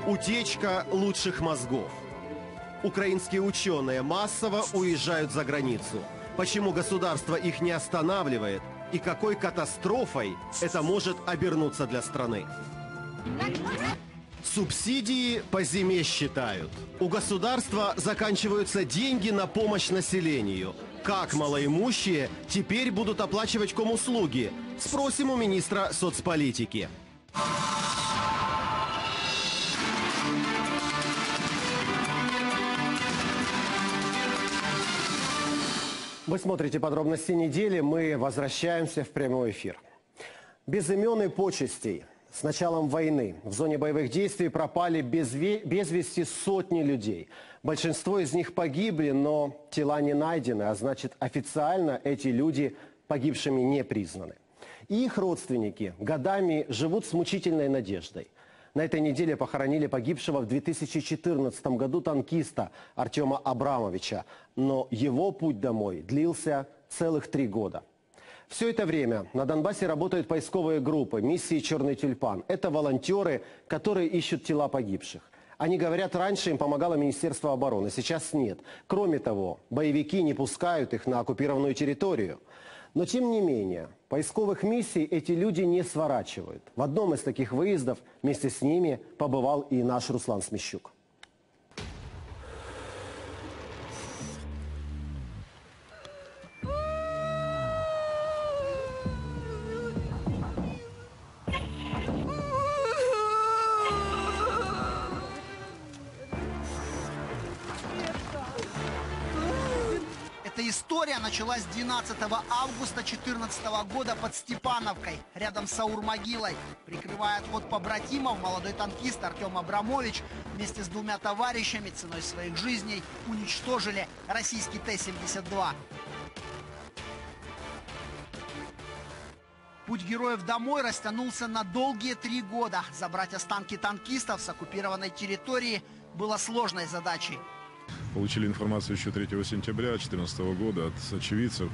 Утечка лучших мозгов. Украинские ученые массово уезжают за границу. Почему государство их не останавливает? И какой катастрофой это может обернуться для страны? Субсидии по зиме считают. У государства заканчиваются деньги на помощь населению. Как малоимущие теперь будут оплачивать комуслуги? Спросим у министра соцполитики. Вы смотрите подробности недели, мы возвращаемся в прямой эфир. Без имен и почестей. С началом войны в зоне боевых действий пропали без, ве... без вести сотни людей. Большинство из них погибли, но тела не найдены, а значит официально эти люди погибшими не признаны. И их родственники годами живут с мучительной надеждой. На этой неделе похоронили погибшего в две тысячи четырнадцатом году танкиста Артема Абрамовича. Но его путь домой длился целых три года. Все это время на Донбассе работают поисковые группы миссии «Черный тюльпан». Это волонтеры, которые ищут тела погибших. Они говорят, раньше им помогало Министерство обороны, сейчас нет. Кроме того, боевики не пускают их на оккупированную территорию. Но тем не менее, поисковых миссий эти люди не сворачивают. В одном из таких выездов вместе с ними побывал и наш Руслан Смещук. Эта история началась двенадцатого августа две тысячи четырнадцатого года под Степановкой, рядом с Аурмогилой. Прикрывая отход побратимов, молодой танкист Артем Абрамович вместе с двумя товарищами ценой своих жизней уничтожили российский Тэ семьдесят два. Путь героев домой растянулся на долгие три года. Забрать останки танкистов с оккупированной территории было сложной задачей. Получили информацию еще третьего сентября две тысячи четырнадцатого года от очевидцев,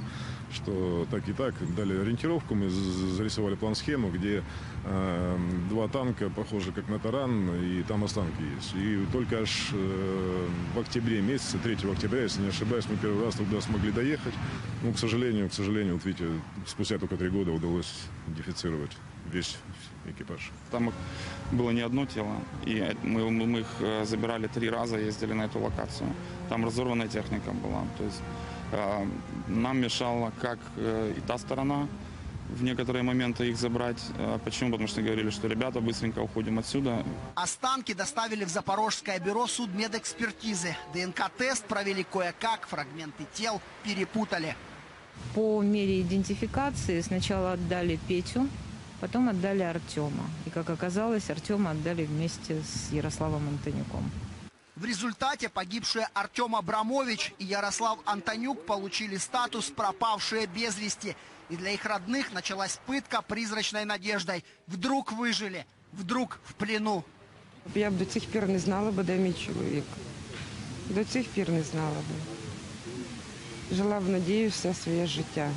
что так и так дали ориентировку. Мы зарисовали план-схему, где э, два танка похожи как на таран, и там останки есть. И только аж э, в октябре месяце, третьего октября, если не ошибаюсь, мы первый раз туда смогли доехать. Ну, к сожалению, к сожалению, вот видите, спустя только три года удалось идентифицировать весь экипаж. Там было не одно тело, и мы, мы их забирали три раза, ездили на эту локацию. Там разорванная техника была. То есть э, нам мешала как э, и та сторона в некоторые моменты их забрать. Э, почему? Потому что говорили, что ребята, быстренько уходим отсюда. Останки доставили в Запорожское бюро судмедэкспертизы. ДНК-тест провели кое-как, фрагменты тел перепутали. По мере идентификации сначала отдали Петю, потом отдали Артема. И, как оказалось, Артема отдали вместе с Ярославом Антонюком. В результате погибшие Артем Абрамович и Ярослав Антонюк получили статус «пропавшие без вести». И для их родных началась пытка призрачной надеждой. Вдруг выжили, вдруг в плену. Я бы до сих пор не знала бы доме человека. До сих пор не знала бы. Жила в надежде вся своя життя.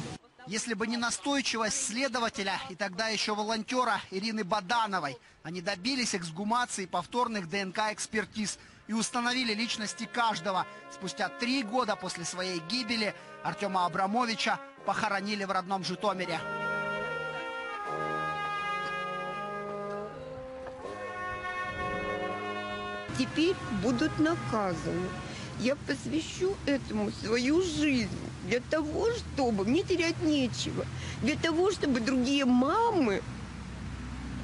Если бы не настойчивость следователя и тогда еще волонтера Ирины Бадановой, они добились эксгумации повторных ДНК-экспертиз и установили личности каждого. Спустя три года после своей гибели Артема Абрамовича похоронили в родном Житомире. Теперь будут наказаны. Я посвящу этому свою жизнь. Для того, чтобы мне терять нечего. Для того, чтобы другие мамы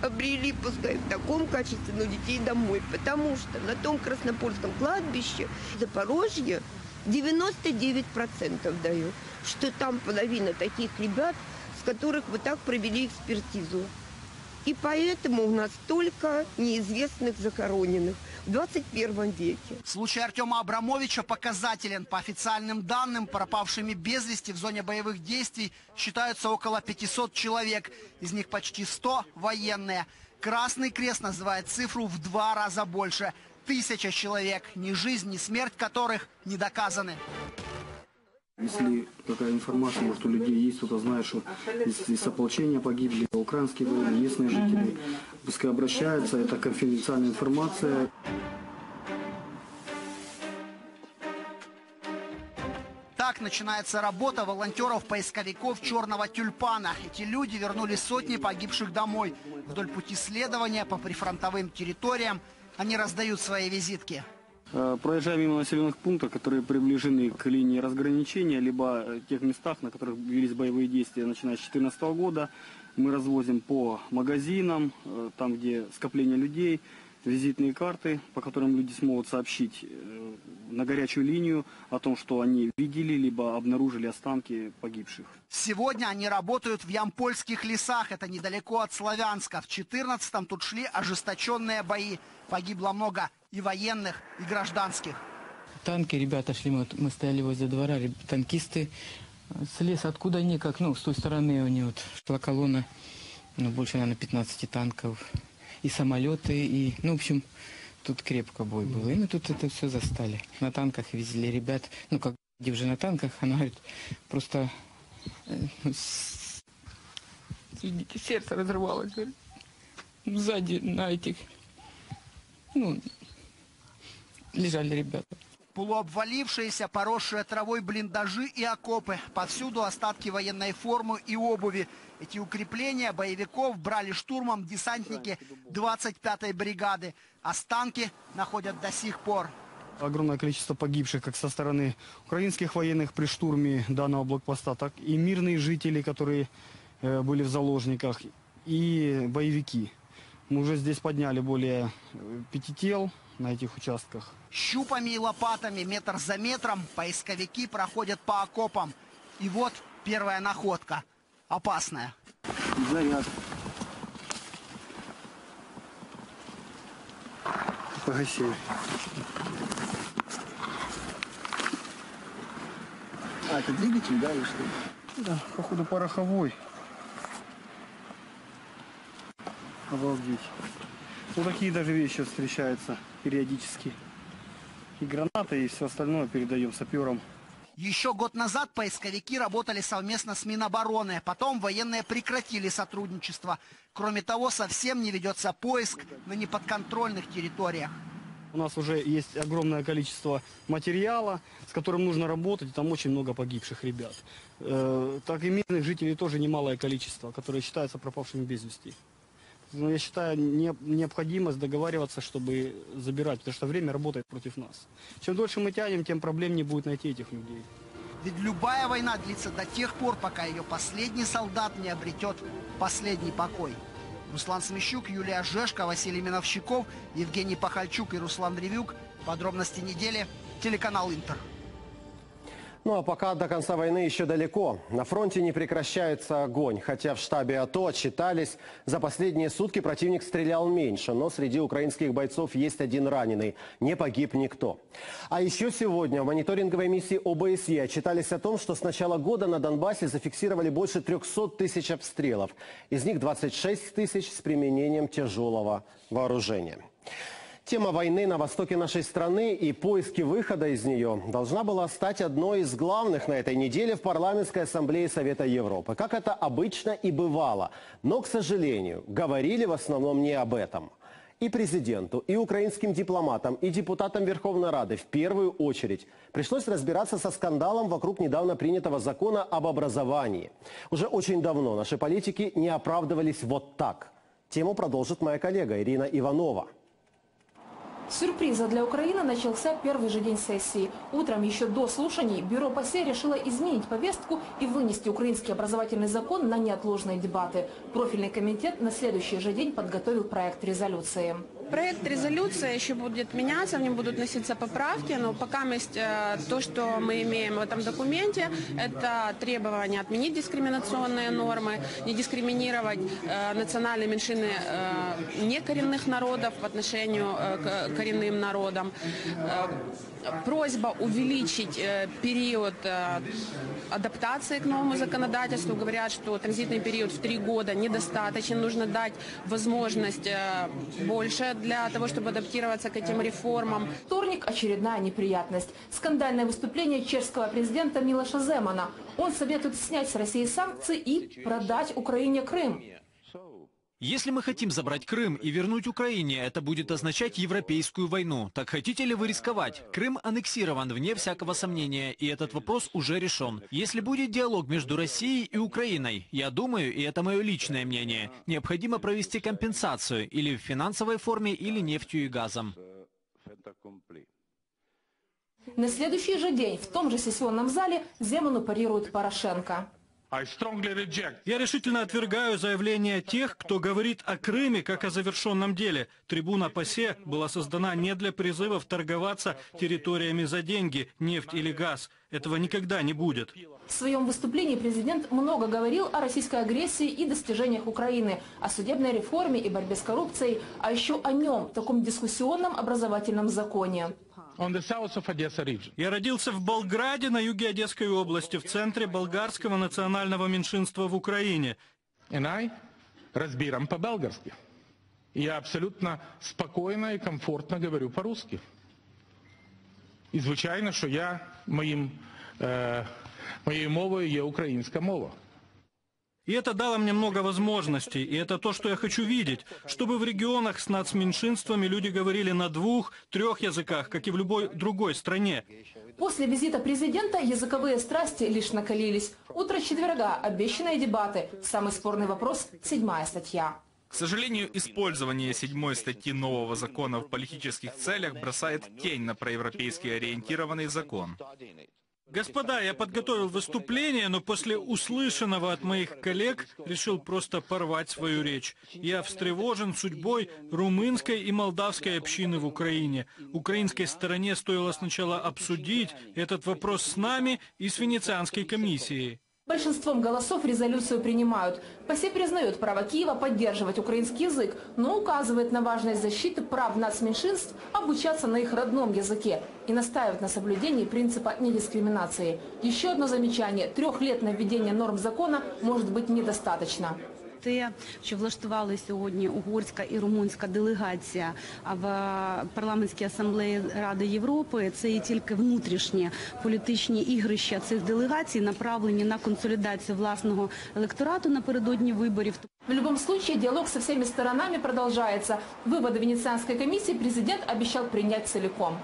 обрели, пускай в таком качестве, но детей домой. Потому что на том краснопольском кладбище Запорожье девяносто девять процентов даю. Что там половина таких ребят, с которых вы так провели экспертизу. И поэтому у нас столько неизвестных захороненных в двадцать первом веке. Случай Артема Абрамовича показателен. По официальным данным, пропавшими без вести в зоне боевых действий считаются около пятисот человек. Из них почти сто военные. Красный Крест называет цифру в два раза больше. Тысяча человек, ни жизнь, ни смерть которых не доказаны. Если такая информация, может, у людей есть, кто-то знает, что из, из ополчения погибли украинские воины, местные жители, пускай обращаются, это конфиденциальная информация. Так начинается работа волонтеров-поисковиков «Черного тюльпана». Эти люди вернули сотни погибших домой. Вдоль пути следования по прифронтовым территориям они раздают свои визитки. Проезжая мимо населенных пунктов, которые приближены к линии разграничения, либо тех местах, на которых велись боевые действия, начиная с две тысячи четырнадцатого года, мы развозим по магазинам, там, где скопление людей, визитные карты, по которым люди смогут сообщить на горячую линию о том, что они видели, либо обнаружили останки погибших. Сегодня они работают в ямпольских лесах, это недалеко от Славянска. В четырнадцатом тут шли ожесточенные бои. Погибло много и военных, и гражданских. Танки, ребята шли, мы, мы стояли возле двора, танкисты. С леса откуда никак, ну, с той стороны у них вот шла колонна, ну, больше, наверное, пятнадцати танков. И самолеты, и, ну, в общем, тут крепко бой был. И мы тут это все застали. На танках везли ребят, ну, как уже на танках, она говорит, просто сердце разрывалось, говорит, сзади на этих, ну, лежали ребята. Полуобвалившиеся, поросшие травой блиндажи и окопы. Повсюду остатки военной формы и обуви. Эти укрепления боевиков брали штурмом десантники двадцать пятой бригады. Останки находят до сих пор. Огромное количество погибших как со стороны украинских военных при штурме данного блокпоста, так и мирные жители, которые были в заложниках, и боевики. Мы уже здесь подняли более пяти тел. на этих участках. Щупами и лопатами, метр за метром, поисковики проходят по окопам. И вот первая находка. Опасная. Заряд. Погасили. А, это двигатель, да, или что? Да, походу пороховой. Обалдеть. Ну, такие даже вещи встречаются периодически. И гранаты, и все остальное передаем саперам. Еще год назад поисковики работали совместно с Минобороны. Потом военные прекратили сотрудничество. Кроме того, совсем не ведется поиск на неподконтрольных территориях. У нас уже есть огромное количество материала, с которым нужно работать. Там очень много погибших ребят. Э, так и мирных жителей тоже немалое количество, которые считаются пропавшими без вести. Но я считаю, не, необходимость договариваться, чтобы забирать, потому что время работает против нас. Чем дольше мы тянем, тем проблем не будет найти этих людей. Ведь любая война длится до тех пор, пока ее последний солдат не обретет последний покой. Руслан Смещук, Юлия Жешко, Василий Миновщиков, Евгений Пахальчук и Руслан Ревюк. Подробности недели. Телеканал «Интер». Ну а пока до конца войны еще далеко. На фронте не прекращается огонь. Хотя в штабе АТО отчитались, за последние сутки противник стрелял меньше. Но среди украинских бойцов есть один раненый. Не погиб никто. А еще сегодня в мониторинговой миссии ОБСЕ отчитались о том, что с начала года на Донбассе зафиксировали больше трёхсот тысяч обстрелов. Из них двадцать шесть тысяч с применением тяжелого вооружения. Тема войны на востоке нашей страны и поиски выхода из нее должна была стать одной из главных на этой неделе в парламентской ассамблее Совета Европы. Как это обычно и бывало. Но, к сожалению, говорили в основном не об этом. И президенту, и украинским дипломатам, и депутатам Верховной Рады в первую очередь пришлось разбираться со скандалом вокруг недавно принятого закона об образовании. Уже очень давно наши политики не оправдывались вот так. Тему продолжит моя коллега Ирина Иванова. С сюрприза для Украины начался первый же день сессии. Утром, еще до слушаний, бюро ПАСЕ решило изменить повестку и вынести украинский образовательный закон на неотложные дебаты. Профильный комитет на следующий же день подготовил проект резолюции. Проект резолюции еще будет меняться, в нем будут вноситься поправки, но пока то, что мы имеем в этом документе, это требование отменить дискриминационные нормы, не дискриминировать национальные меньшины некоренных народов по отношению к коренным народам, просьба увеличить период адаптации к новому законодательству. Говорят, что транзитный период в три года недостаточен, нужно дать возможность больше для того, чтобы адаптироваться к этим реформам. Вторник – очередная неприятность. Скандальное выступление чешского президента Милоша Земана. Он советует снять с России санкции и продать Украине Крым. Если мы хотим забрать Крым и вернуть Украине, это будет означать европейскую войну. Так хотите ли вы рисковать? Крым аннексирован, вне всякого сомнения, и этот вопрос уже решен. Если будет диалог между Россией и Украиной, я думаю, и это мое личное мнение, необходимо провести компенсацию или в финансовой форме, или нефтью и газом. На следующий же день в том же сессионном зале Земану парирует Порошенко. Я решительно отвергаю заявления тех, кто говорит о Крыме как о завершенном деле. Трибуна ПАСЕ была создана не для призывов торговаться территориями за деньги, нефть или газ. Этого никогда не будет. В своем выступлении президент много говорил о российской агрессии и достижениях Украины, о судебной реформе и борьбе с коррупцией, а еще о нем, таком дискуссионном образовательном законе. Я родился в Болграде, на юге Одесской области, в центре болгарского национального меньшинства в Украине. Разбирам по-болгарски. Я абсолютно спокойно и комфортно говорю по-русски. И, звичайно, что я, моим, э, моей мовою є украинская мова. И это дало мне много возможностей, и это то, что я хочу видеть, чтобы в регионах с нацменьшинствами люди говорили на двух-трех языках, как и в любой другой стране. После визита президента языковые страсти лишь накалились. Утро четверга, обещанные дебаты, самый спорный вопрос – седьмая статья. К сожалению, использование седьмой статьи нового закона в политических целях бросает тень на проевропейски ориентированный закон. Господа, я подготовил выступление, но после услышанного от моих коллег решил просто порвать свою речь. Я встревожен судьбой румынской и молдавской общины в Украине. Украинской стороне стоило сначала обсудить этот вопрос с нами и с Венецианской комиссией. Большинством голосов резолюцию принимают. ПАСЕ признает право Киева поддерживать украинский язык, но указывает на важность защиты прав нацменьшинств обучаться на их родном языке и настаивает на соблюдении принципа недискриминации. Еще одно замечание. Трех лет на введение норм закона может быть недостаточно. Те, що влаштували сьогодні угорська і румунська делегація в парламентській асамблеї Ради Європи, це і тільки внутрішні політичні ігрища цих делегацій, направлені на консолідацію власного електорату напередодні виборів. В любом случае диалог со всеми сторонами продолжается. Выводы Венецианской комиссии президент обещал принять целиком.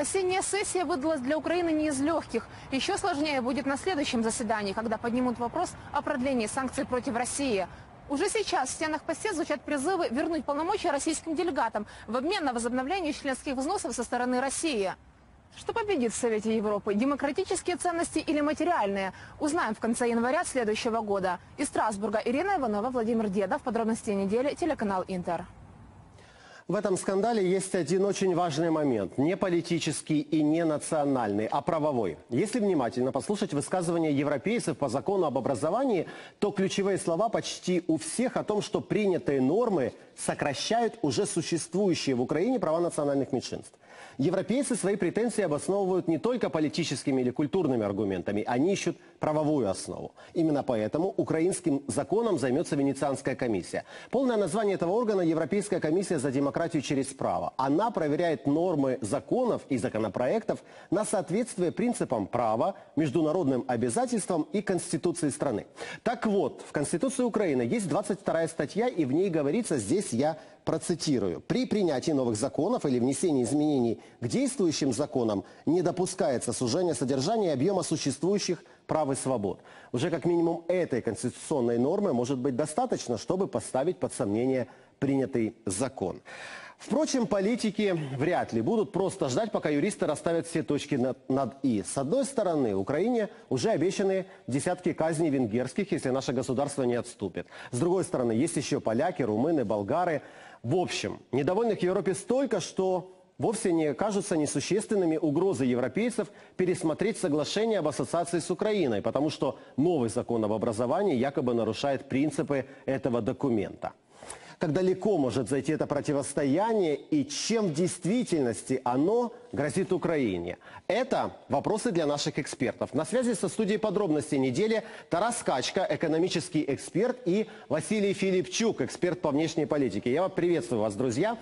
Осенняя сессия выдалась для Украины не из легких. Еще сложнее будет на следующем заседании, когда поднимут вопрос о продлении санкций против России. Уже сейчас в стенах ПАСЕ звучат призывы вернуть полномочия российским делегатам в обмен на возобновление членских взносов со стороны России. Что победит в Совете Европы? Демократические ценности или материальные? Узнаем в конце января следующего года. Из Страсбурга Ирина Иванова, Владимир Дедов. Подробности недели. Телеканал Интер. В этом скандале есть один очень важный момент, не политический и не национальный, а правовой. Если внимательно послушать высказывания европейцев по закону об образовании, то ключевые слова почти у всех о том, что принятые нормы сокращают уже существующие в Украине права национальных меньшинств. Европейцы свои претензии обосновывают не только политическими или культурными аргументами, они ищут правовую основу. Именно поэтому украинским законом займется Венецианская комиссия. Полное название этого органа – Европейская комиссия за демократию через право. Она проверяет нормы законов и законопроектов на соответствие принципам права, международным обязательствам и Конституции страны. Так вот, в Конституции Украины есть двадцать вторая статья, и в ней говорится, здесь я процитирую. При принятии новых законов или внесении изменений к действующим законам не допускается сужение содержания и объема существующих прав и свобод. Уже как минимум этой конституционной нормы может быть достаточно, чтобы поставить под сомнение принятый закон. Впрочем, политики вряд ли будут просто ждать, пока юристы расставят все точки над, над «и». С одной стороны, Украине уже обещаны десятки казней венгерских, если наше государство не отступит. С другой стороны, есть еще поляки, румыны, болгары. В общем, недовольных в Европе столько, что вовсе не кажутся несущественными угрозы европейцев пересмотреть соглашение об ассоциации с Украиной, потому что новый закон об образовании якобы нарушает принципы этого документа. Как далеко может зайти это противостояние и чем в действительности оно грозит Украине? Это вопросы для наших экспертов. На связи со студией подробностей недели Тарас Качка, экономический эксперт, и Василий Филипчук, эксперт по внешней политике. Я приветствую вас, друзья.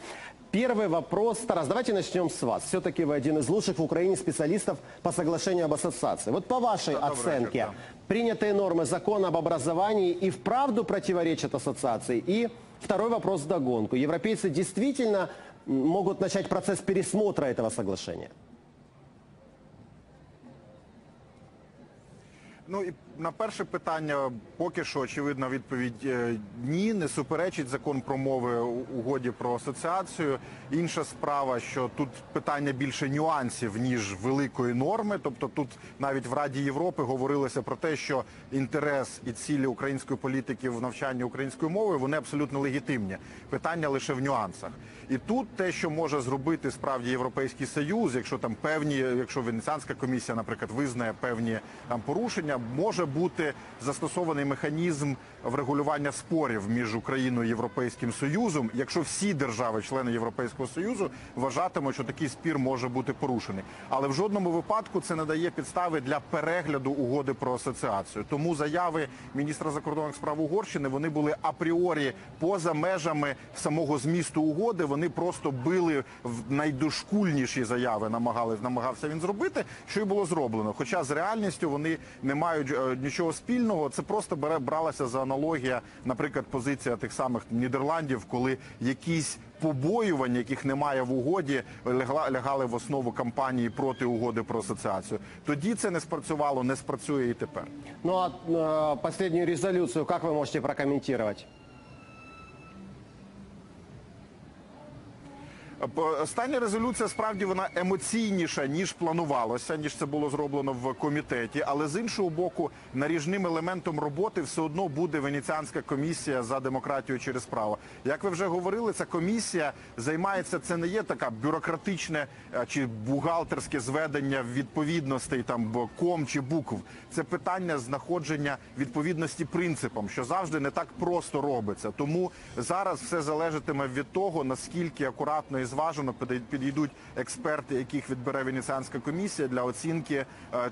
Первый вопрос, Тарас, давайте начнем с вас. Все-таки вы один из лучших в Украине специалистов по соглашению об ассоциации. Вот по вашей Добрый оценке, вечер, да. принятые нормы закона об образовании и вправду противоречат ассоциации? И второй вопрос вдогонку. Европейцы действительно могут начать процесс пересмотра этого соглашения? Ну, і на перше питання поки що, очевидна відповідь ні, не суперечить закон про мови угоді про асоціацію. Інша справа, що тут питання більше нюансів, ніж великої норми. Тобто тут навіть в Раді Європи говорилося про те, що інтерес і цілі української політики в навчанні української мови, вони абсолютно легітимні. Питання лише в нюансах. І тут те, що може зробити справді Європейський Союз, якщо там певні, якщо Венеціанська комісія, наприклад, визнає певні там порушення, може бути застосований механізм врегулювання спорів між Україною і Європейським Союзом, якщо всі держави-члени Європейського Союзу вважатимуть, що такий спір може бути порушений. Але в жодному випадку це не дає підстави для перегляду угоди про асоціацію. Тому заяви міністра закордонних справ Угорщини, вони були апріорі поза межами самого змісту угоди, вони просто били в найдошкульніші заяви, намагали, намагався він зробити, що і було зроблено. Хоча з реальністю вони не мають мають нічого спільного, це просто бере, бралася за аналогія, наприклад, позиція тих самих Нідерландів, коли якісь побоювання, яких немає в угоді, лягали в основу кампанії проти угоди про асоціацію. Тоді це не спрацювало, не спрацює і тепер. Ну а э, останню резолюцію, як ви можете прокоментувати? Остання резолюція, справді, вона емоційніша, ніж планувалося, ніж це було зроблено в комітеті. Але, з іншого боку, наріжним елементом роботи все одно буде Венеціанська комісія за демократію через право. Як ви вже говорили, ця комісія займається, це не є така бюрократичне чи бухгалтерське зведення відповідностей, там, ком чи букв. Це питання знаходження відповідності принципам, що завжди не так просто робиться. Тому зараз все залежатиме від того, наскільки акуратно і зважено підійдуть експерти, яких відбере Венеціанська комісія для оцінки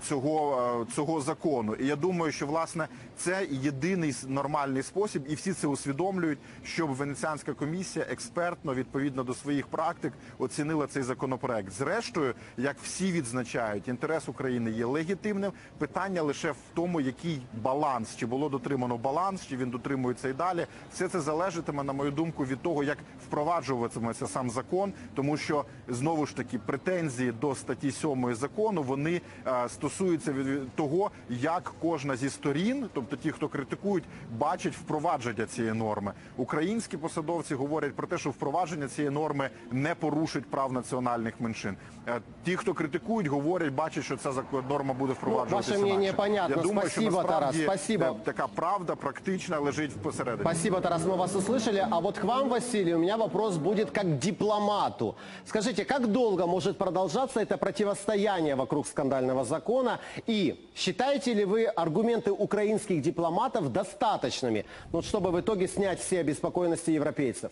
цього, цього закону. І я думаю, що, власне, це єдиний нормальний спосіб, і всі це усвідомлюють, щоб Венеціанська комісія експертно, відповідно до своїх практик, оцінила цей законопроект. Зрештою, як всі відзначають, інтерес України є легітимним. Питання лише в тому, який баланс, чи було дотримано баланс, чи він дотримується і далі. Все це залежатиме, на мою думку, від того, як впроваджуватиметься сам закон, тому що, знову ж таки, претензії до статті сьомої закону, вони е, стосуються від того, як кожна зі сторін, тобто ті, хто критикують, бачать впровадження цієї норми. Українські посадовці говорять про те, що впровадження цієї норми не порушить прав національних меншин. Е, ті, хто критикують, говорять, бачать, що ця норма буде впроваджуватися ну, інакше. Понятно. Я думаю, спасибо, что Тарас, спасибо. Такая правда практично лежит посередине. Спасибо, Тарас, мы вас услышали. А вот к вам, Василий, у меня вопрос будет как дипломату. Скажите, как долго может продолжаться это противостояние вокруг скандального закона? И считаете ли вы аргументы украинских дипломатов достаточными, ну, чтобы в итоге снять все обеспокоенности европейцев?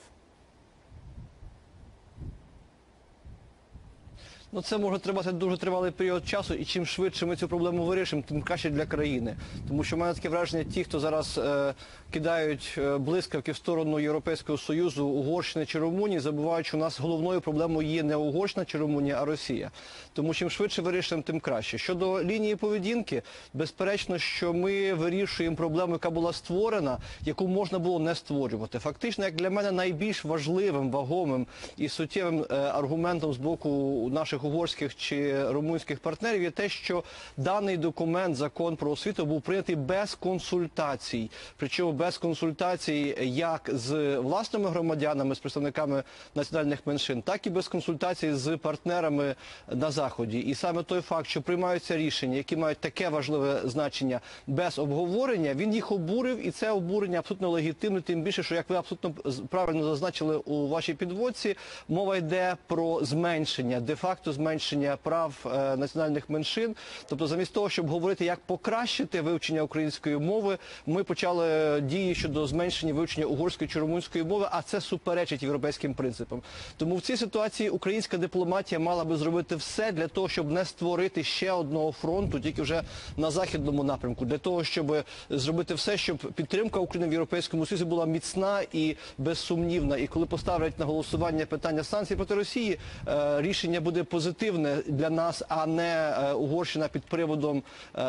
Ну, це може тривати дуже тривалий період часу, і чим швидше ми цю проблему вирішимо, тим краще для країни. Тому що в мене таке враження, ті, хто зараз е, кидають е, блискавки в сторону Європейського Союзу, Угорщини чи Румунії, забувають, що у нас головною проблемою є не Угорщина чи Румунія, а Росія. Тому чим швидше вирішимо, тим краще. Щодо лінії поведінки, безперечно, що ми вирішуємо проблему, яка була створена, яку можна було не створювати. Фактично, як для мене, найбільш важливим, вагомим і суттєвим е, аргументом з боку наших угорських чи румунських партнерів є те, що даний документ, закон про освіту, був прийнятий без консультацій. Причому без консультацій як з власними громадянами, з представниками національних меншин, так і без консультацій з партнерами на Заході. І саме той факт, що приймаються рішення, які мають таке важливе значення без обговорення, він їх обурив, і це обурення абсолютно легітимне, тим більше, що, як ви абсолютно правильно зазначили у вашій підводці, мова йде про зменшення, де-факто зменшення прав е, національних меншин. Тобто замість того, щоб говорити, як покращити вивчення української мови, ми почали дії щодо зменшення вивчення угорської чи румунської мови, а це суперечить європейським принципам. Тому в цій ситуації українська дипломатія мала би зробити все для того, щоб не створити ще одного фронту, тільки вже на західному напрямку, для того, щоб зробити все, щоб підтримка України в Європейському Союзі була міцна і безсумнівна. І коли поставлять на голосування питання санкцій проти Росії, е, рішення буде позитивним. Позитивне для нас, а не Угорщина під приводом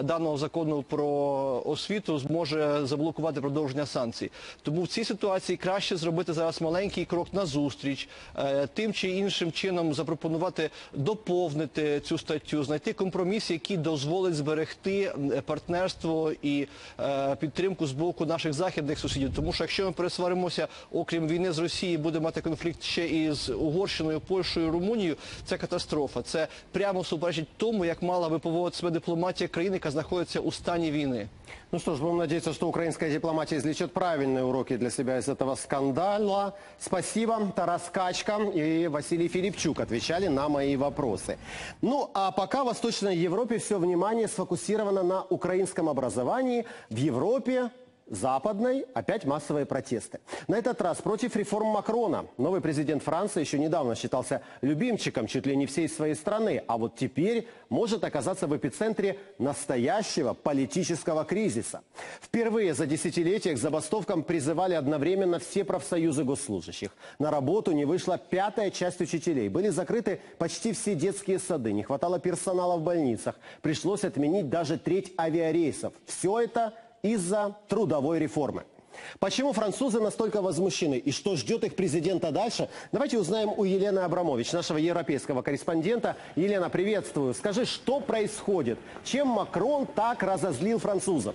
даного закону про освіту зможе заблокувати продовження санкцій. Тому в цій ситуації краще зробити зараз маленький крок назустріч, тим чи іншим чином запропонувати доповнити цю статтю, знайти компроміс, який дозволить зберегти партнерство і підтримку з боку наших західних сусідів. Тому що якщо ми пересваримося, окрім війни з Росією, буде мати конфлікт ще і з Угорщиною, Польщею, Румунією, це катастрофа. Це прямо суперечить тому, як мала би поводити себе дипломатія країни, яка знаходиться у стані війни. Ну что ж, будем надеяться, что украинская дипломатия извлечет правильные уроки для себя из этого скандала. Спасибо, Тарас Качка и Василий Филипчук отвечали на мои вопросы. Ну, а пока в Восточной Европе все внимание сфокусировано на украинском образовании. В Европе Западной опять массовые протесты. На этот раз против реформ Макрона. Новый президент Франции еще недавно считался любимчиком чуть ли не всей своей страны, а вот теперь может оказаться в эпицентре настоящего политического кризиса. Впервые за десятилетия к забастовкам призывали одновременно все профсоюзы госслужащих. На работу не вышла пятая часть учителей. Были закрыты почти все детские сады, не хватало персонала в больницах. Пришлось отменить даже треть авиарейсов. Все это из-за трудовой реформы. Почему французы настолько возмущены и что ждет их президента дальше? Давайте узнаем у Елены Абрамович, нашего европейского корреспондента. Елена, приветствую. Скажи, что происходит? Чем Макрон так разозлил французов?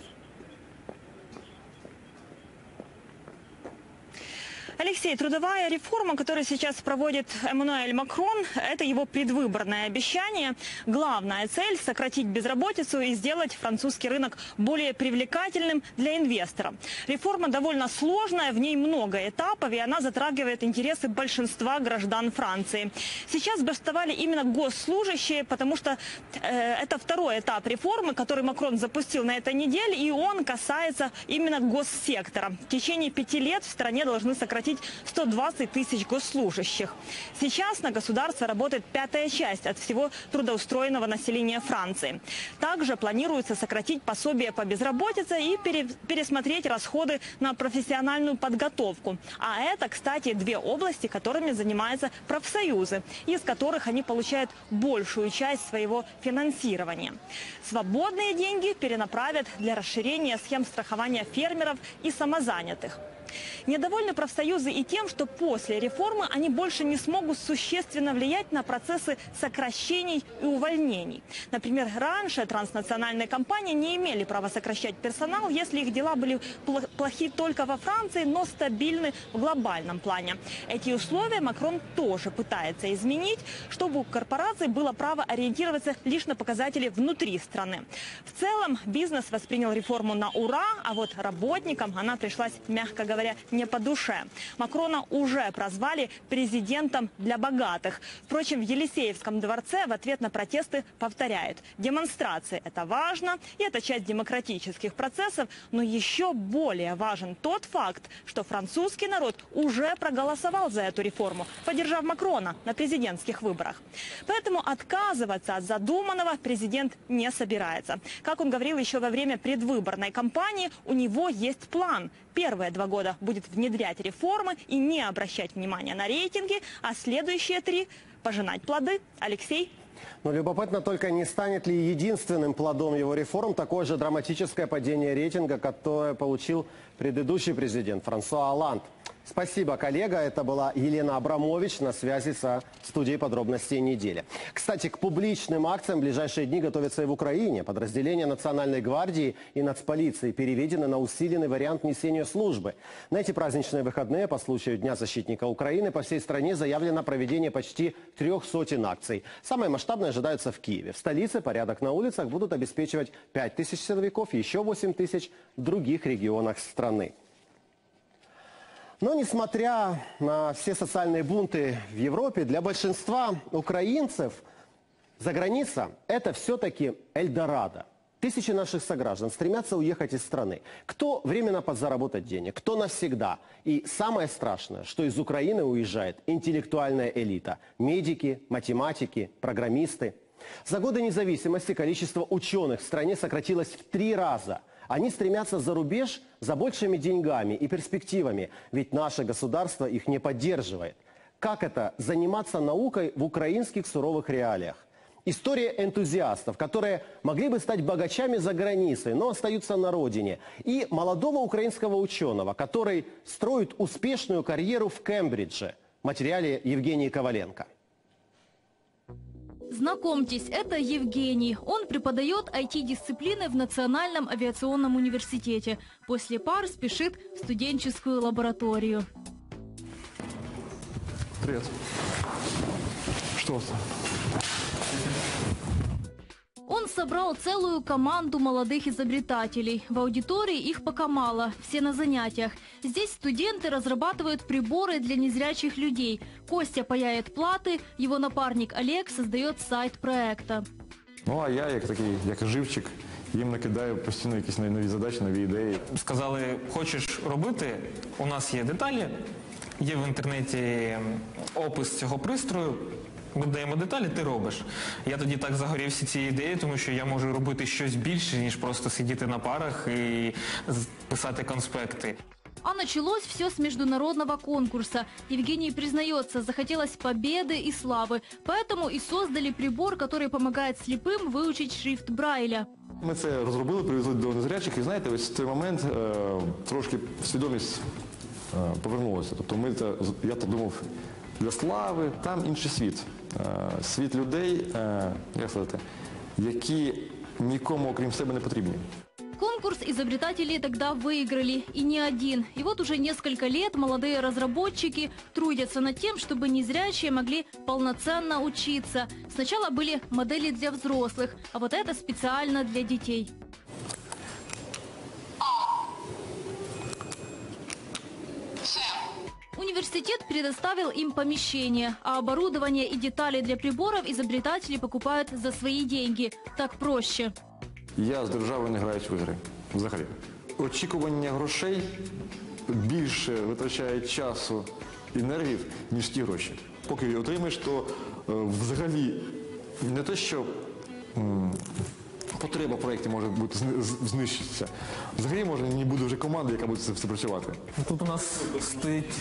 Алексей, трудовая реформа, которую сейчас проводит Эммануэль Макрон, это его предвыборное обещание. Главная цель – сократить безработицу и сделать французский рынок более привлекательным для инвестора. Реформа довольно сложная, в ней много этапов, и она затрагивает интересы большинства граждан Франции. Сейчас бастовали именно госслужащие, потому что э, это второй этап реформы, который Макрон запустил на этой неделе, и он касается именно госсектора. В течение пяти лет в стране должны сократить сто двадцать тысяч госслужащих. Сейчас на государство работает пятая часть от всего трудоустроенного населения Франции. Также планируется сократить пособие по безработице и пересмотреть расходы на профессиональную подготовку. А это, кстати, две области, которыми занимаются профсоюзы, из которых они получают большую часть своего финансирования. Свободные деньги перенаправят для расширения схем страхования фермеров и самозанятых. Недовольны профсоюзы и тем, что после реформы они больше не смогут существенно влиять на процессы сокращений и увольнений. Например, раньше транснациональные компании не имели права сокращать персонал, если их дела были плохи только во Франции, но стабильны в глобальном плане. Эти условия Макрон тоже пытается изменить, чтобы у корпораций было право ориентироваться лишь на показатели внутри страны. В целом бизнес воспринял реформу на ура, а вот работникам она пришлась, мягко говоря, не по душе. Макрона уже прозвали президентом для богатых. Впрочем, в Елисеевском дворце в ответ на протесты повторяют: демонстрации – это важно, и это часть демократических процессов, но еще более важен тот факт, что французский народ уже проголосовал за эту реформу, поддержав Макрона на президентских выборах. Поэтому отказываться от задуманного президент не собирается. Как он говорил еще во время предвыборной кампании, у него есть план. Первые два года будет внедрять реформы и не обращать внимания на рейтинги, а следующие три – пожинать плоды. Алексей? Но любопытно только, не станет ли единственным плодом его реформ такое же драматическое падение рейтинга, которое получил предыдущий президент Франсуа Олланд. Спасибо, коллега. Это была Елена Абрамович на связи со студией подробностей недели. Кстати, к публичным акциям в ближайшие дни готовятся и в Украине. Подразделения Национальной гвардии и нацполиции переведены на усиленный вариант несения службы. На эти праздничные выходные по случаю Дня защитника Украины по всей стране заявлено проведение почти трех сотен акций. Самые масштабные ожидаются в Киеве. В столице порядок на улицах будут обеспечивать пять тысяч силовиков, еще восемь тысяч в других регионах страны. Но несмотря на все социальные бунты в Европе, для большинства украинцев заграница – это все-таки Эльдорадо. Тысячи наших сограждан стремятся уехать из страны. Кто временно подзаработать денег, кто навсегда. И самое страшное, что из Украины уезжает интеллектуальная элита – медики, математики, программисты. За годы независимости количество ученых в стране сократилось в три раза – они стремятся за рубеж за большими деньгами и перспективами, ведь наше государство их не поддерживает. Как это заниматься наукой в украинских суровых реалиях? История энтузиастов, которые могли бы стать богачами за границей, но остаются на родине. И молодого украинского ученого, который строит успешную карьеру в Кембридже. В материале Евгении Коваленко. Знакомьтесь, это Евгений. Он преподает ай ти-дисциплины в Национальном авиационном университете. После пар спешит в студенческую лабораторию. Привет. Что это? Он собрал целую команду молодых изобретателей. В аудитории их пока мало, все на занятиях. Здесь студенты разрабатывают приборы для незрячих людей. Костя паяет платы, его напарник Олег создает сайт проекта. Ну а я, як такий, як живчик, їм накидаю постійно якісь нові задачі, нові ідеї. Сказали, хочеш робити, у нас є деталі, є в інтернеті опис цього пристрою. Ми даємо деталі, ти робиш. Я тоді так загорівся цією ідеєю, тому що я можу робити щось більше, ніж просто сидіти на парах і писати конспекти. А началось все с международного конкурса. Евгений признается, захотелось победы и славы. Поэтому и создали прибор, который помогает слепым выучить шрифт Брайля. Мы это разработали, привезли до незрячих. И знаете, в этот момент э, трошки свідомість э, повернулась. Тобто ми це, я так думав, для слави, там інший світ. Э, світ людей, э, як сказати, які нікому окрім себе не потрібні. Конкурс изобретатели тогда выиграли, и не один. И вот уже несколько лет молодые разработчики трудятся над тем, чтобы незрячие могли полноценно учиться. Сначала были модели для взрослых, а вот это специально для детей. Университет предоставил им помещение, а оборудование и детали для приборов изобретатели покупают за свои деньги. Так проще. Я з державою не граюсь в ігри. Взагалі. Очікування грошей більше витрачає часу і нервів, ніж ті гроші. Поки отримаєш, то взагалі не те, що потреба проєкту може бути знищитися. Взагалі може не буде вже команди, яка буде все працювати. Тут у нас стоїть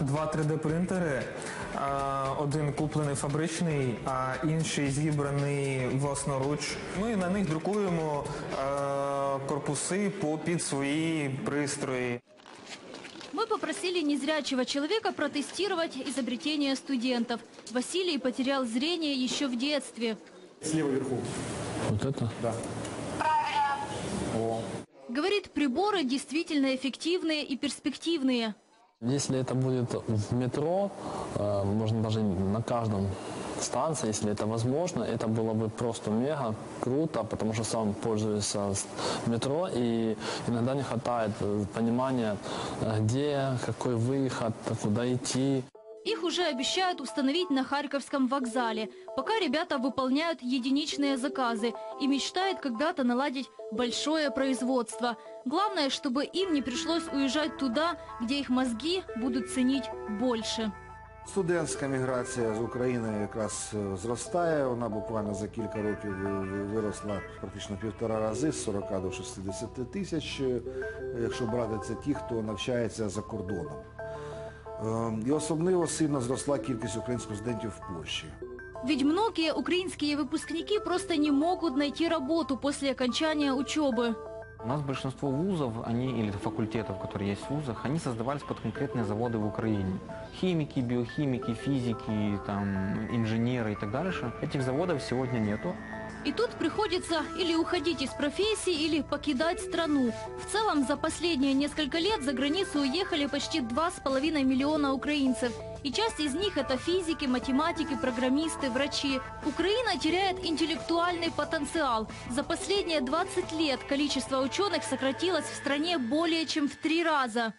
два три дэ принтери. Один куплений фабричний, а інший зібраний власноруч. Ми на них друкуємо корпуси під свої пристрої. Мы попросили незрячего человека протестировать изобретение студентов. Василий потерял зрение еще в детстве. Слева вверху. Вот это? Да. Правильно. О. Говорит, приборы действительно эффективные и перспективные. Если это будет в метро, можно даже на каждом станции, если это возможно, это было бы просто мега круто, потому что сам пользуюсь метро, и иногда не хватает понимания, где, какой выход, куда идти. Их уже обещают установить на Харьковском вокзале. Пока ребята выполняют единичные заказы и мечтают когда-то наладить большое производство. Главное, чтобы им не пришлось уезжать туда, где их мозги будут ценить больше. Студентська міграція з України якраз зростає, вона буквально за кілька років виросла практично півтора рази, з сорока до шістдесяти тисяч, якщо брати це ті, хто навчається за кордоном. І особливо сильно зросла кількість українських студентів в Польщі. Ведь многие украинские выпускники просто не могут найти работу после окончания учебы. У нас большинство вузов, они, или факультетов, которые есть в вузах, они создавались под конкретные заводы в Украине. Химики, биохимики, физики, там, инженеры и так дальше. Этих заводов сегодня нету. И тут приходится или уходить из профессии, или покидать страну. В целом, за последние несколько лет за границу уехали почти два с половиной миллиона украинцев. И часть из них – это физики, математики, программисты, врачи. Украина теряет интеллектуальный потенциал. За последние двадцать лет количество ученых сократилось в стране более чем в три раза.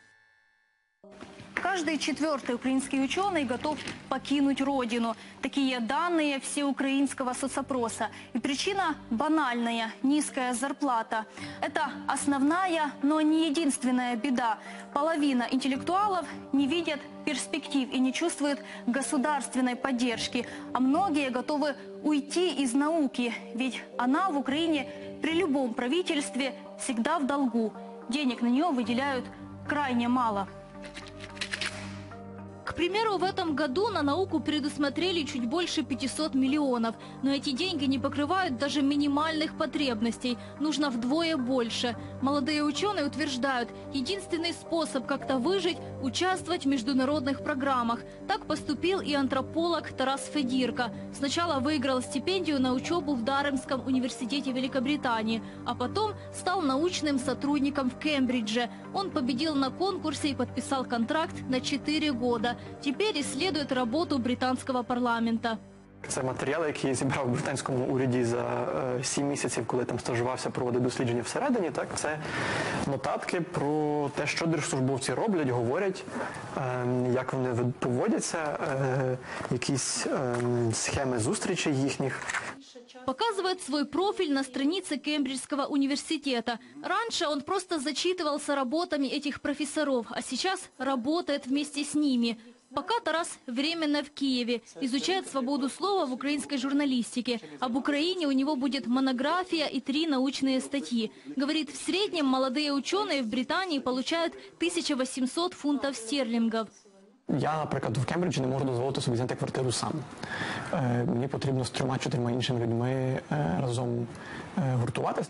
Каждый четвертый украинский ученый готов покинуть родину. Такие данные всеукраинского соцопроса. И причина банальная – низкая зарплата. Это основная, но не единственная беда. Половина интеллектуалов не видят перспектив и не чувствуют государственной поддержки. А многие готовы уйти из науки, ведь она в Украине при любом правительстве всегда в долгу. Денег на нее выделяют крайне мало. К примеру, в этом году на науку предусмотрели чуть больше пятисот миллионов. Но эти деньги не покрывают даже минимальных потребностей. Нужно вдвое больше. Молодые ученые утверждают, единственный способ как-то выжить – участвовать в международных программах. Так поступил и антрополог Тарас Федирко. Сначала выиграл стипендию на учебу в Даремском университете Великобритании, а потом стал научным сотрудником в Кембридже. Он победил на конкурсе и подписал контракт на четыре года. Теперь исследует работу британского парламента. Це матеріали, які я зібрав в британському уряді за сім місяців, коли там стажувався, проводив дослідження всередині. Так? Це нотатки про те, що держслужбовці роблять, говорять, як вони поводяться, якісь схеми зустрічей їхніх. Показывает свой профиль на странице Кембриджского университета. Раньше он просто зачитывался работами этих профессоров, а сейчас работает вместе с ними. Пока Тарас временно в Киеве, изучает свободу слова в украинской журналистике. Об Украине у него будет монография и три научные статьи. Говорит, в среднем молодые ученые в Британии получают тысячу восемьсот фунтов стерлингов. Я, наприклад, в Кембриджі не можу дозволити собі зняти квартиру сам. Мені потрібно з трьома-чотирма іншими людьми разом гуртуватися.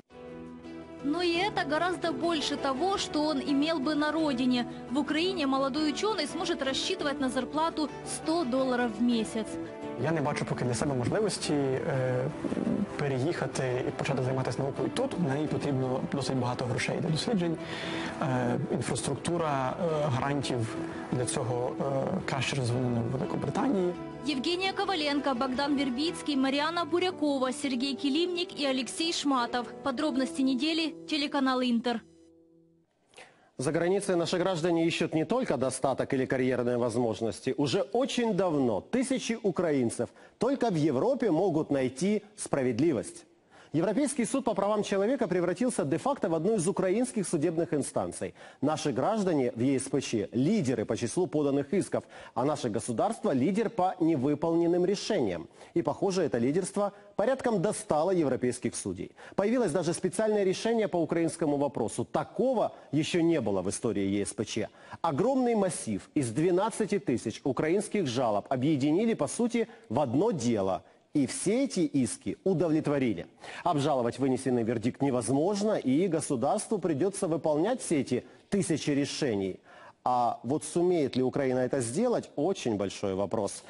Но и это гораздо больше того, что он имел бы на родине. В Украине молодой ученый сможет рассчитывать на зарплату сто долларов в месяц. Я не бачу поки для себе можливості е, переїхати і почати займатися наукою тут. На неї потрібно досить багато грошей для досліджень. Е, інфраструктура е, гарантів для цього е, краще розвинена в Великобританії. Евгения Коваленко, Богдан Вербицкий, Марьяна Бурякова, Сергей Килимник и Алексей Шматов. Подробности недели. Телеканал «Интер». За границей наши граждане ищут не только достаток или карьерные возможности. Уже очень давно тысячи украинцев только в Европе могут найти справедливость. Европейский суд по правам человека превратился де-факто в одну из украинских судебных инстанций. Наши граждане в Е С П Ч – лидеры по числу поданных исков, а наше государство – лидер по невыполненным решениям. И, похоже, это лидерство порядком достало европейских судей. Появилось даже специальное решение по украинскому вопросу. Такого еще не было в истории Е С П Ч. Огромный массив из двенадцати тысяч украинских жалоб объединили, по сути, в одно дело – и все эти иски удовлетворили. Обжаловать вынесенный вердикт невозможно, и государству придется выполнять все эти тысячи решений. А вот сумеет ли Украина это сделать, очень большой вопрос.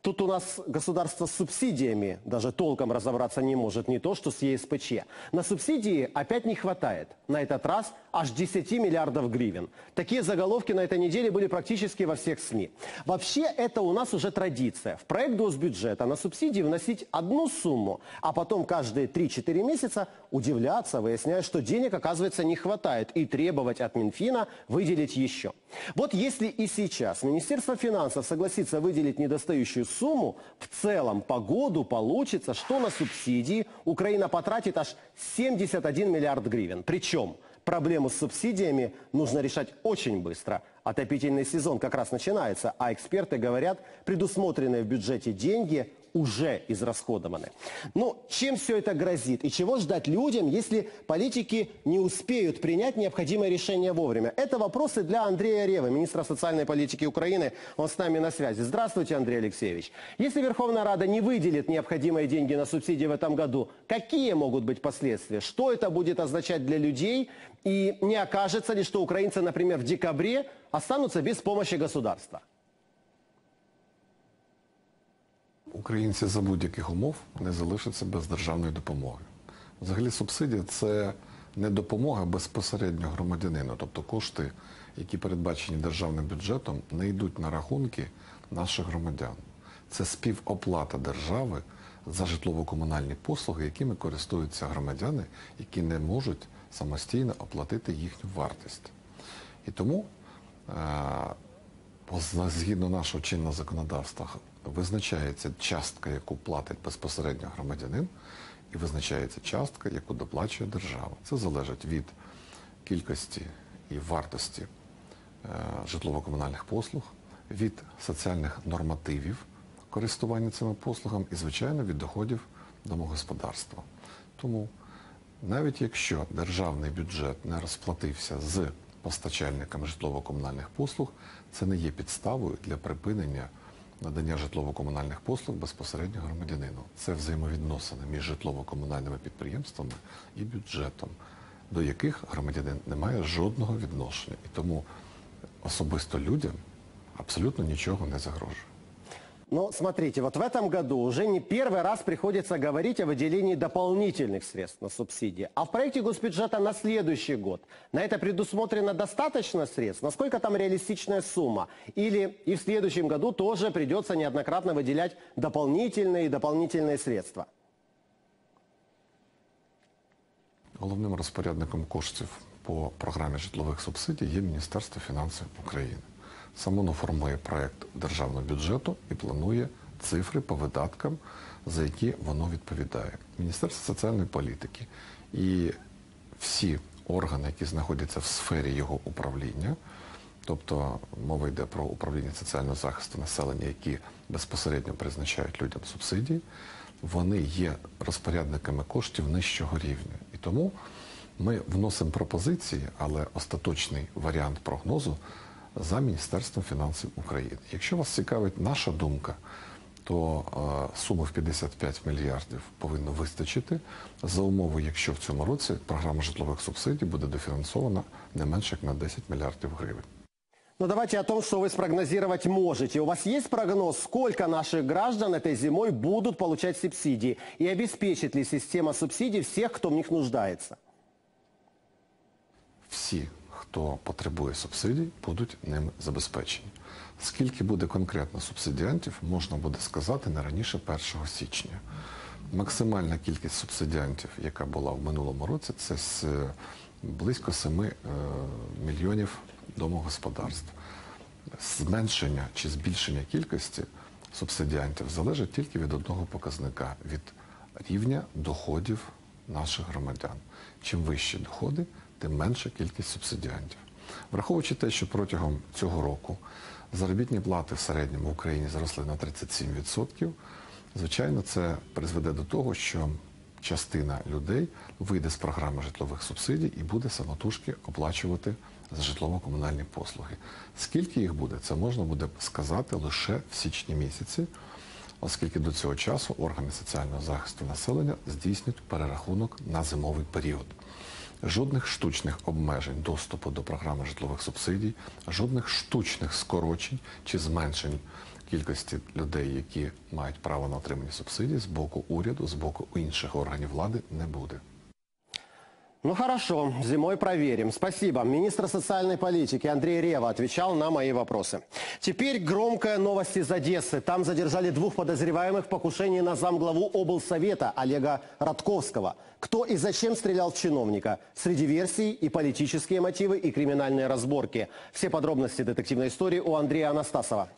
Тут у нас государство с субсидиями даже толком разобраться не может, не то что с Е С П Ч. На субсидии опять не хватает. На этот раз аж десяти миллиардов гривен. Такие заголовки на этой неделе были практически во всех СМИ. Вообще это у нас уже традиция. В проект госбюджета на субсидии вносить одну сумму, а потом каждые три-четыре месяца удивляться, выясняя, что денег, оказывается, не хватает, и требовать от Минфина выделить еще. Вот если и сейчас Министерство финансов согласится выделить недостающую сумму, сумму, в целом по году получится, что на субсидии Украина потратит аж семьдесят один миллиард гривен. Причем проблему с субсидиями нужно решать очень быстро. Отопительный сезон как раз начинается, а эксперты говорят, предусмотренные в бюджете деньги уже израсходованы. Но чем все это грозит и чего ждать людям, если политики не успеют принять необходимое решение вовремя? Это вопросы для Андрея Ревы, министра социальной политики Украины. Он с нами на связи. Здравствуйте, Андрей Алексеевич. Если Верховная Рада не выделит необходимые деньги на субсидии в этом году, какие могут быть последствия? Что это будет означать для людей? И не окажется ли, что украинцы, например, в декабре останутся без помощи государства? Українці за будь-яких умов не залишаться без державної допомоги. Взагалі субсидія – це не допомога безпосередньо громадянину, тобто кошти, які передбачені державним бюджетом, не йдуть на рахунки наших громадян. Це співоплата держави за житлово-комунальні послуги, якими користуються громадяни, які не можуть самостійно оплатити їхню вартість. І тому, згідно нашого чинного законодавства, визначається частка, яку платить безпосередньо громадянин, і визначається частка, яку доплачує держава. Це залежить від кількості і вартості житлово-комунальних послуг, від соціальних нормативів користування цими послугами і, звичайно, від доходів домогосподарства. Тому навіть якщо державний бюджет не розплатився з постачальниками житлово-комунальних послуг, це не є підставою для припинення надання житлово-комунальних послуг безпосередньо громадянину. Це взаємовідносини між житлово-комунальними підприємствами і бюджетом, до яких громадянин не має жодного відношення. І тому особисто людям абсолютно нічого не загрожує. Но смотрите, вот в этом году уже не первый раз приходится говорить о выделении дополнительных средств на субсидии. А в проекте госбюджета на следующий год на это предусмотрено достаточно средств? Насколько там реалистичная сумма? Или и в следующем году тоже придется неоднократно выделять дополнительные и дополнительные средства? Главным розпорядником коштів по програмі житлових субсидій є Міністерство фінансів України. Саме воно формує проєкт державного бюджету і планує цифри по видаткам, за які воно відповідає. Міністерство соціальної політики і всі органи, які знаходяться в сфері його управління, тобто мова йде про управління соціального захисту населення, які безпосередньо призначають людям субсидії, вони є розпорядниками коштів нижчого рівня. І тому ми вносимо пропозиції, але остаточний варіант прогнозу за Міністерством фінансів України. Якщо вас цікавить наша думка, то суми в п'ятдесят п'ять мільярдів повинно вистачити за умови, якщо в цьому році програма житлових субсидій буде дофінансована не менше, як на десять мільярдів гривень. Но давайте о том, что вы спрогнозировать можете. У вас есть прогноз, сколько наших граждан этой зимой будут получать субсидии? И обеспечит ли система субсидий всех, кто в них нуждается? Всі, хто потребує субсидій, будуть ними забезпечені. Скільки буде конкретно субсидіантів, можна буде сказати не раніше першого січня. Максимальна кількість субсидіантів, яка була в минулому році, це близько семи мільйонів домогосподарств. Зменшення чи збільшення кількості субсидіантів залежить тільки від одного показника – від рівня доходів наших громадян. Чим вищі доходи, тим менша кількість субсидіантів. Враховуючи те, що протягом цього року заробітні плати в середньому в Україні зросли на тридцять сім відсотків, звичайно, це призведе до того, що частина людей вийде з програми житлових субсидій і буде самотужки оплачувати за житлово-комунальні послуги. Скільки їх буде, це можна буде сказати лише в січні місяці, оскільки до цього часу органи соціального захисту населення здійснюють перерахунок на зимовий період. Жодних штучних обмежень доступу до програми житлових субсидій, жодних штучних скорочень чи зменшень кількості людей, які мають право на отримання субсидій, з боку уряду, з боку інших органів влади не буде. Ну хорошо, зимой проверим. Спасибо. Министр социальной политики Андрей Рева отвечал на мои вопросы. Теперь громкая новость из Одессы. Там задержали двух подозреваемых в покушении на замглаву облсовета Олега Радковского. Кто и зачем стрелял в чиновника? Среди версий и политические мотивы, и криминальные разборки. Все подробности детективной истории у Андрея Анастасова.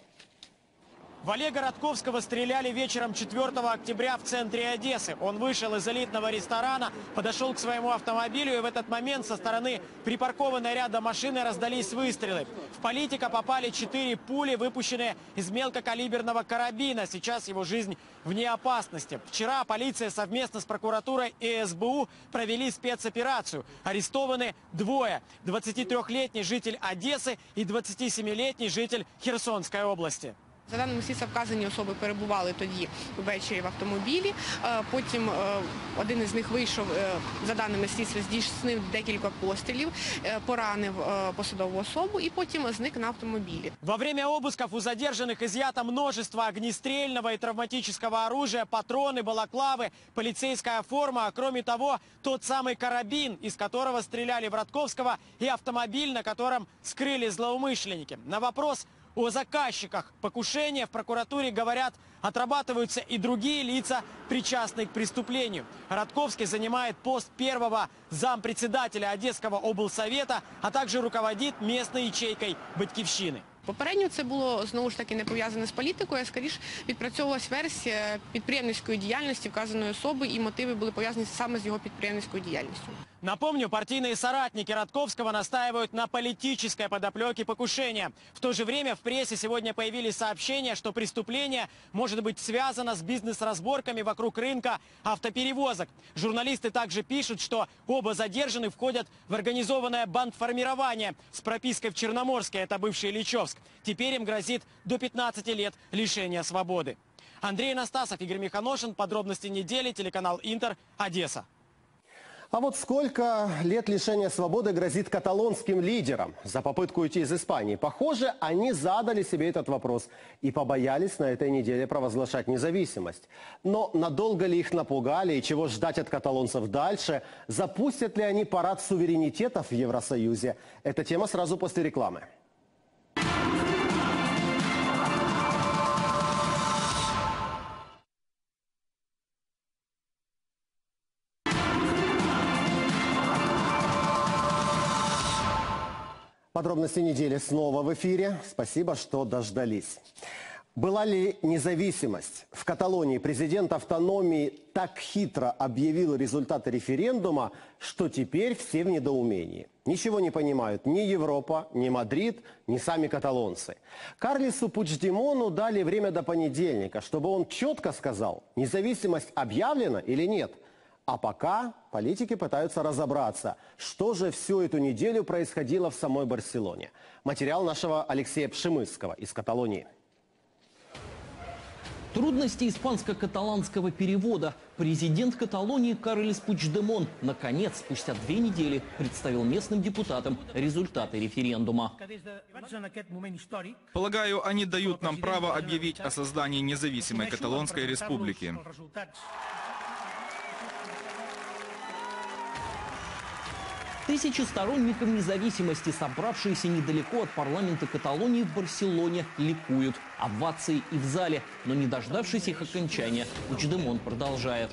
В Олега Радковского стреляли вечером четвёртого октября в центре Одессы. Он вышел из элитного ресторана, подошел к своему автомобилю, и в этот момент со стороны припаркованной рядом машины раздались выстрелы. В политика попали четыре пули, выпущенные из мелкокалиберного карабина. Сейчас его жизнь вне опасности. Вчера полиция совместно с прокуратурой и СБУ провели спецоперацию. Арестованы двое. двадцатитрёхлетний житель Одессы и двадцятисемилетний житель Херсонской области. За даними слідства, вказані особи перебували тоді ввечері в автомобілі. Потім один із них вийшов, за даними слідства, здійснив декілька пострілів, поранив посадову особу і потім зник на автомобілі. Во время обысков у задержанных изъято множество огнестрельного и травматического оружия, патроны, балаклавы, полицейская форма, а кроме того, тот самый карабин, из которого стреляли в Радковского, и автомобиль, на котором скрыли злоумышленники. На вопрос о заказчиках покушения в прокуратуре говорят, отрабатываются и другие лица, причастные к преступлению. Радковский занимает пост первого зампредседателя Одесского облсовета, а также руководит местной ячейкой «Батьківщини». Попередньо це було, знову ж таки, не пов'язане з політикою, а скоріше відпрацьовувалась версія підприємницької діяльності вказаної особи, і мотиви були пов'язані саме з його підприємницькою діяльністю. Напомню, партийные соратники Радковского настаивают на политической подоплеке покушения. В то же время в прессе сегодня появились сообщения, что преступление может быть связано с бизнес-разборками вокруг рынка автоперевозок. Журналисты также пишут, что оба задержанных входят в организованное бандформирование с пропиской в Черноморске, это бывший Ильичевск. Теперь им грозит до пятнадцати лет лишения свободы. Андрей Настасов, Игорь Миханошин. Подробности недели. Телеканал Интер. Одесса. А вот сколько лет лишения свободы грозит каталонским лидерам за попытку уйти из Испании? Похоже, они задали себе этот вопрос и побоялись на этой неделе провозглашать независимость. Но надолго ли их напугали и чего ждать от каталонцев дальше? Запустят ли они парад суверенитетов в Евросоюзе? Эта тема сразу после рекламы. Подробности недели снова в эфире. Спасибо, что дождались. Была ли независимость? В Каталонии президент автономии так хитро объявил результаты референдума, что теперь все в недоумении. Ничего не понимают ни Европа, ни Мадрид, ни сами каталонцы. Карлесу Пучдемону дали время до понедельника, чтобы он четко сказал, независимость объявлена или нет. А пока политики пытаются разобраться, что же всю эту неделю происходило в самой Барселоне. Материал нашего Алексея Пшемыцкого из Каталонии. Трудности испанско-каталанского перевода. Президент Каталонии Карлес Пучдемон наконец, спустя две недели, представил местным депутатам результаты референдума. Полагаю, они дают нам право объявить о создании независимой Каталонской республики. Тысячи сторонников независимости, собравшиеся недалеко от парламента Каталонии в Барселоне, ликуют. Овации и в зале, но не дождавшись их окончания, Пучдемон продолжает.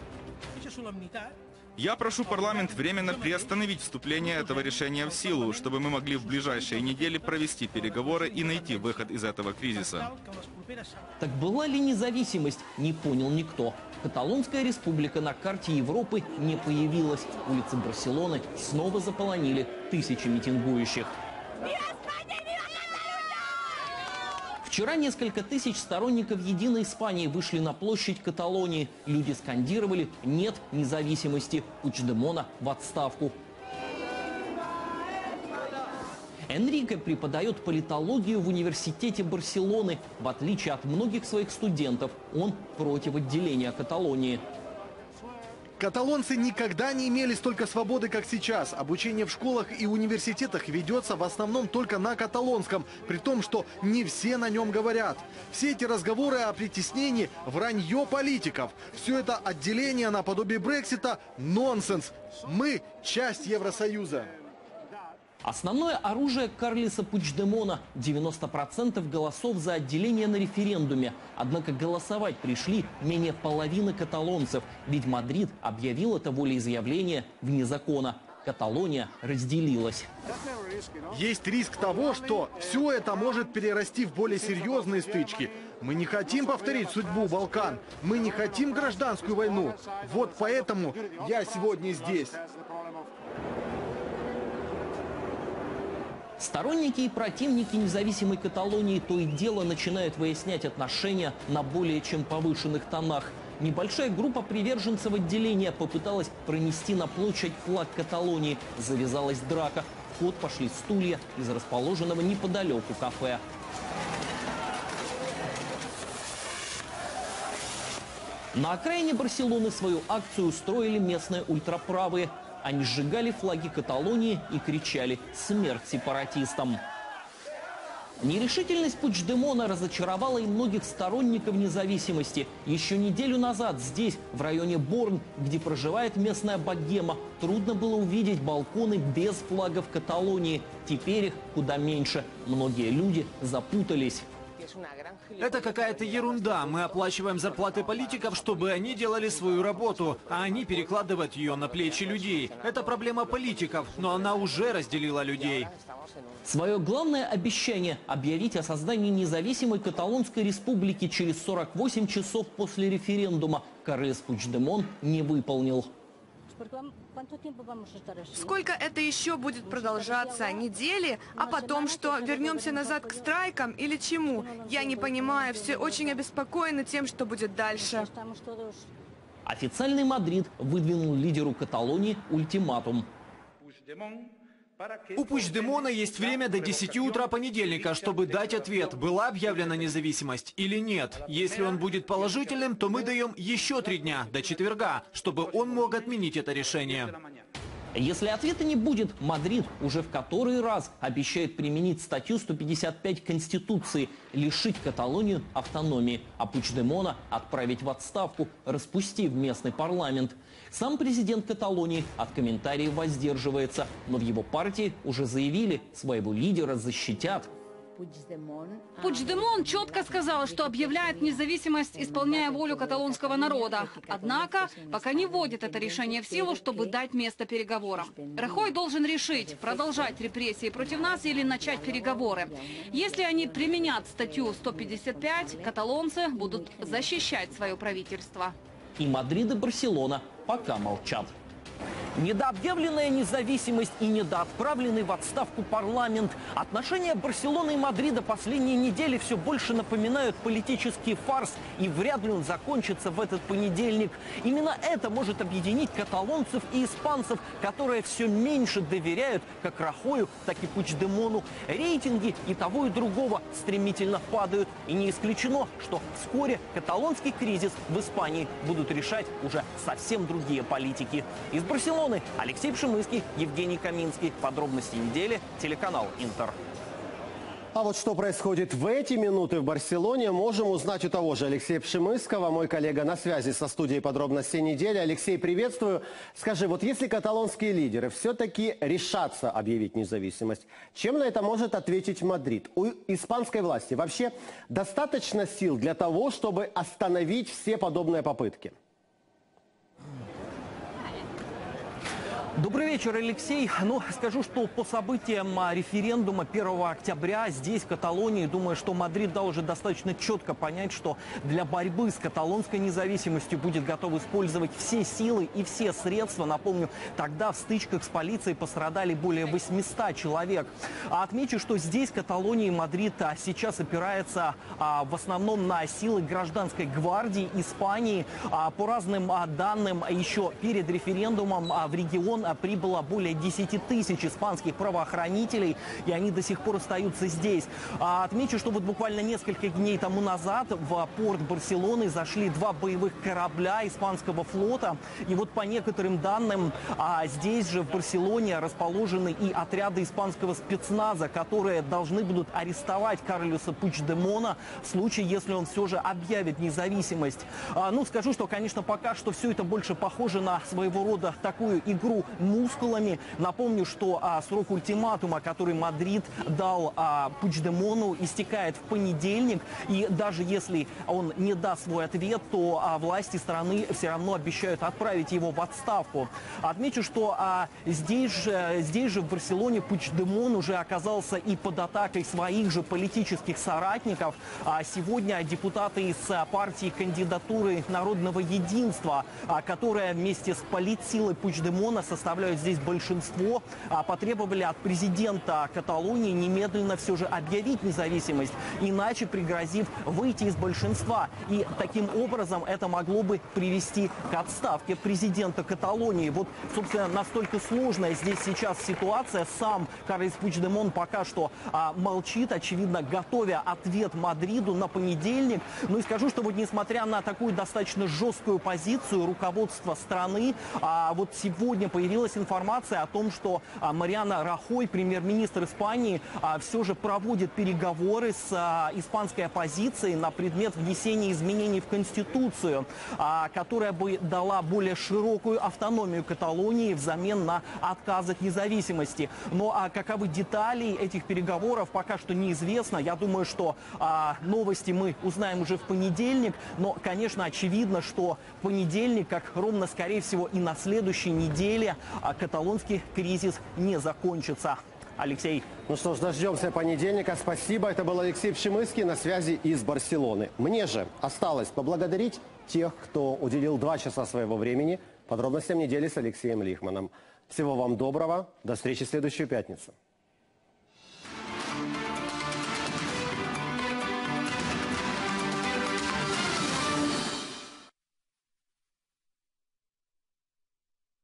Я прошу парламент временно приостановить вступление этого решения в силу, чтобы мы могли в ближайшие недели провести переговоры и найти выход из этого кризиса. Так была ли независимость, не понял никто. Каталонская республика на карте Европы не появилась. Улицы Барселоны снова заполонили тысячи митингующих. Вчера несколько тысяч сторонников «Единой Испании» вышли на площадь Каталонии. Люди скандировали «Нет независимости», Пучдемона в отставку. Энрике преподает политологию в университете Барселоны. В отличие от многих своих студентов, он против отделения Каталонии. Каталонцы никогда не имели столько свободы, как сейчас. Обучение в школах и университетах ведется в основном только на каталонском, при том, что не все на нем говорят. Все эти разговоры о притеснении – вранье политиков. Все это отделение наподобие Брексита – нонсенс. Мы – часть Евросоюза. Основное оружие Карлеса Пучдемона – девяносто процентов голосов за отделение на референдуме. Однако голосовать пришли менее половины каталонцев, ведь Мадрид объявил это волеизъявление вне закона. Каталония разделилась. Есть риск того, что все это может перерасти в более серьезные стычки. Мы не хотим повторить судьбу Балкан. Мы не хотим гражданскую войну. Вот поэтому я сегодня здесь. Сторонники и противники независимой Каталонии то и дело начинают выяснять отношения на более чем повышенных тонах. Небольшая группа приверженцев отделения попыталась пронести на площадь флаг Каталонии. Завязалась драка. В ход пошли стулья из расположенного неподалеку кафе. На окраине Барселоны свою акцию устроили местные ультраправые. Они сжигали флаги Каталонии и кричали «Смерть сепаратистам!». Нерешительность Пучдемона разочаровала и многих сторонников независимости. Еще неделю назад здесь, в районе Борн, где проживает местная богема, трудно было увидеть балконы без флагов Каталонии. Теперь их куда меньше. Многие люди запутались. Это какая-то ерунда. Мы оплачиваем зарплаты политиков, чтобы они делали свою работу, а они перекладывают ее на плечи людей. Это проблема политиков, но она уже разделила людей. Свое главное обещание – объявить о создании независимой Каталонской республики через сорок восемь часов после референдума – Карлес Пучдемон не выполнил. Сколько это еще будет продолжаться? Недели? А потом что? Вернемся назад к страйкам или чему? Я не понимаю. Все очень обеспокоены тем, что будет дальше. Официальный Мадрид выдвинул лидеру Каталонии ультиматум. У Пучдемона есть время до десяти утра понедельника, чтобы дать ответ, была объявлена независимость или нет. Если он будет положительным, то мы даем еще три дня, до четверга, чтобы он мог отменить это решение. Если ответа не будет, Мадрид уже в который раз обещает применить статью сто пятьдесят пять Конституции, лишить Каталонию автономии, а Пучдемона отправить в отставку, распустив местный парламент. Сам президент Каталонии от комментариев воздерживается, но в его партии уже заявили, своего лидера защитят. Пучдемон четко сказал, что объявляет независимость, исполняя волю каталонского народа. Однако, пока не вводит это решение в силу, чтобы дать место переговорам. Рахой должен решить, продолжать репрессии против нас или начать переговоры. Если они применят статью сто пятьдесят пять, каталонцы будут защищать свое правительство. И Мадрид и Барселона пока молчат. Недообъявленная независимость и недоотправленный в отставку парламент. Отношения Барселоны и Мадрида последние недели все больше напоминают политический фарс, и вряд ли он закончится в этот понедельник. Именно это может объединить каталонцев и испанцев, которые все меньше доверяют как Рахою, так и Пучдемону. Рейтинги и того, и другого стремительно падают. И не исключено, что вскоре каталонский кризис в Испании будут решать уже совсем другие политики. Из Барселоны Алексей Пшемыцкий, Евгений Каминский. Подробности недели. Телеканал «Интер». А вот что происходит в эти минуты в Барселоне, можем узнать у того же Алексея Пшемыцкого. Мой коллега на связи со студией подробностей недели. Алексей, приветствую. Скажи, вот если каталонские лидеры все-таки решатся объявить независимость, чем на это может ответить Мадрид? У испанской власти вообще достаточно сил для того, чтобы остановить все подобные попытки? Добрый вечер, Алексей. Ну, скажу, что по событиям референдума первого октября здесь, в Каталонии, думаю, что Мадрид дал уже достаточно четко понять, что для борьбы с каталонской независимостью будет готов использовать все силы и все средства. Напомню, тогда в стычках с полицией пострадали более восьмисот человек. А отмечу, что здесь, в Каталонии, Мадрид сейчас опирается а, в основном на силы гражданской гвардии Испании. А, по разным а, данным, еще перед референдумом а, в регион прибыло более десяти тысяч испанских правоохранителей, и они до сих пор остаются здесь. Отмечу, что вот буквально несколько дней тому назад в порт Барселоны зашли два боевых корабля испанского флота. И вот по некоторым данным, здесь же в Барселоне расположены и отряды испанского спецназа, которые должны будут арестовать Карлеса Пучдемона в случае, если он все же объявит независимость. Ну, скажу, что, конечно, пока что все это больше похоже на своего рода такую игру мускулами. Напомню, что а, срок ультиматума, который Мадрид дал а, Пучдемону, истекает в понедельник. И даже если он не даст свой ответ, то а, власти страны все равно обещают отправить его в отставку. Отмечу, что а, здесь же, здесь же в Барселоне Пучдемон уже оказался и под атакой своих же политических соратников. А сегодня депутаты из партии кандидатуры народного единства, а, которая вместе с политсилой Пучдемона состоит составляют здесь большинство, потребовали от президента Каталонии немедленно все же объявить независимость, иначе пригрозив выйти из большинства. И таким образом это могло бы привести к отставке президента Каталонии. Вот, собственно, настолько сложная здесь сейчас ситуация. Сам Карлес Пучдемон пока что а, молчит, очевидно, готовя ответ Мадриду на понедельник. Ну и скажу, что вот несмотря на такую достаточно жесткую позицию руководства страны, а, вот сегодня по Появилась информация о том, что Марьяно Рахой, премьер-министр Испании, все же проводит переговоры с испанской оппозицией на предмет внесения изменений в Конституцию, которая бы дала более широкую автономию Каталонии взамен на отказ от независимости. Но каковы детали этих переговоров, пока что неизвестно. Я думаю, что новости мы узнаем уже в понедельник. Но, конечно, очевидно, что понедельник, как ровно, скорее всего, и на следующей неделе, а каталонский кризис не закончится. Алексей. Ну что ж, дождемся понедельника. Спасибо. Это был Алексей Пшемыцкий на связи из Барселоны. Мне же осталось поблагодарить тех, кто уделил два часа своего времени подробностям недели с Алексеем Лихманом. Всего вам доброго. До встречи в следующую пятницу.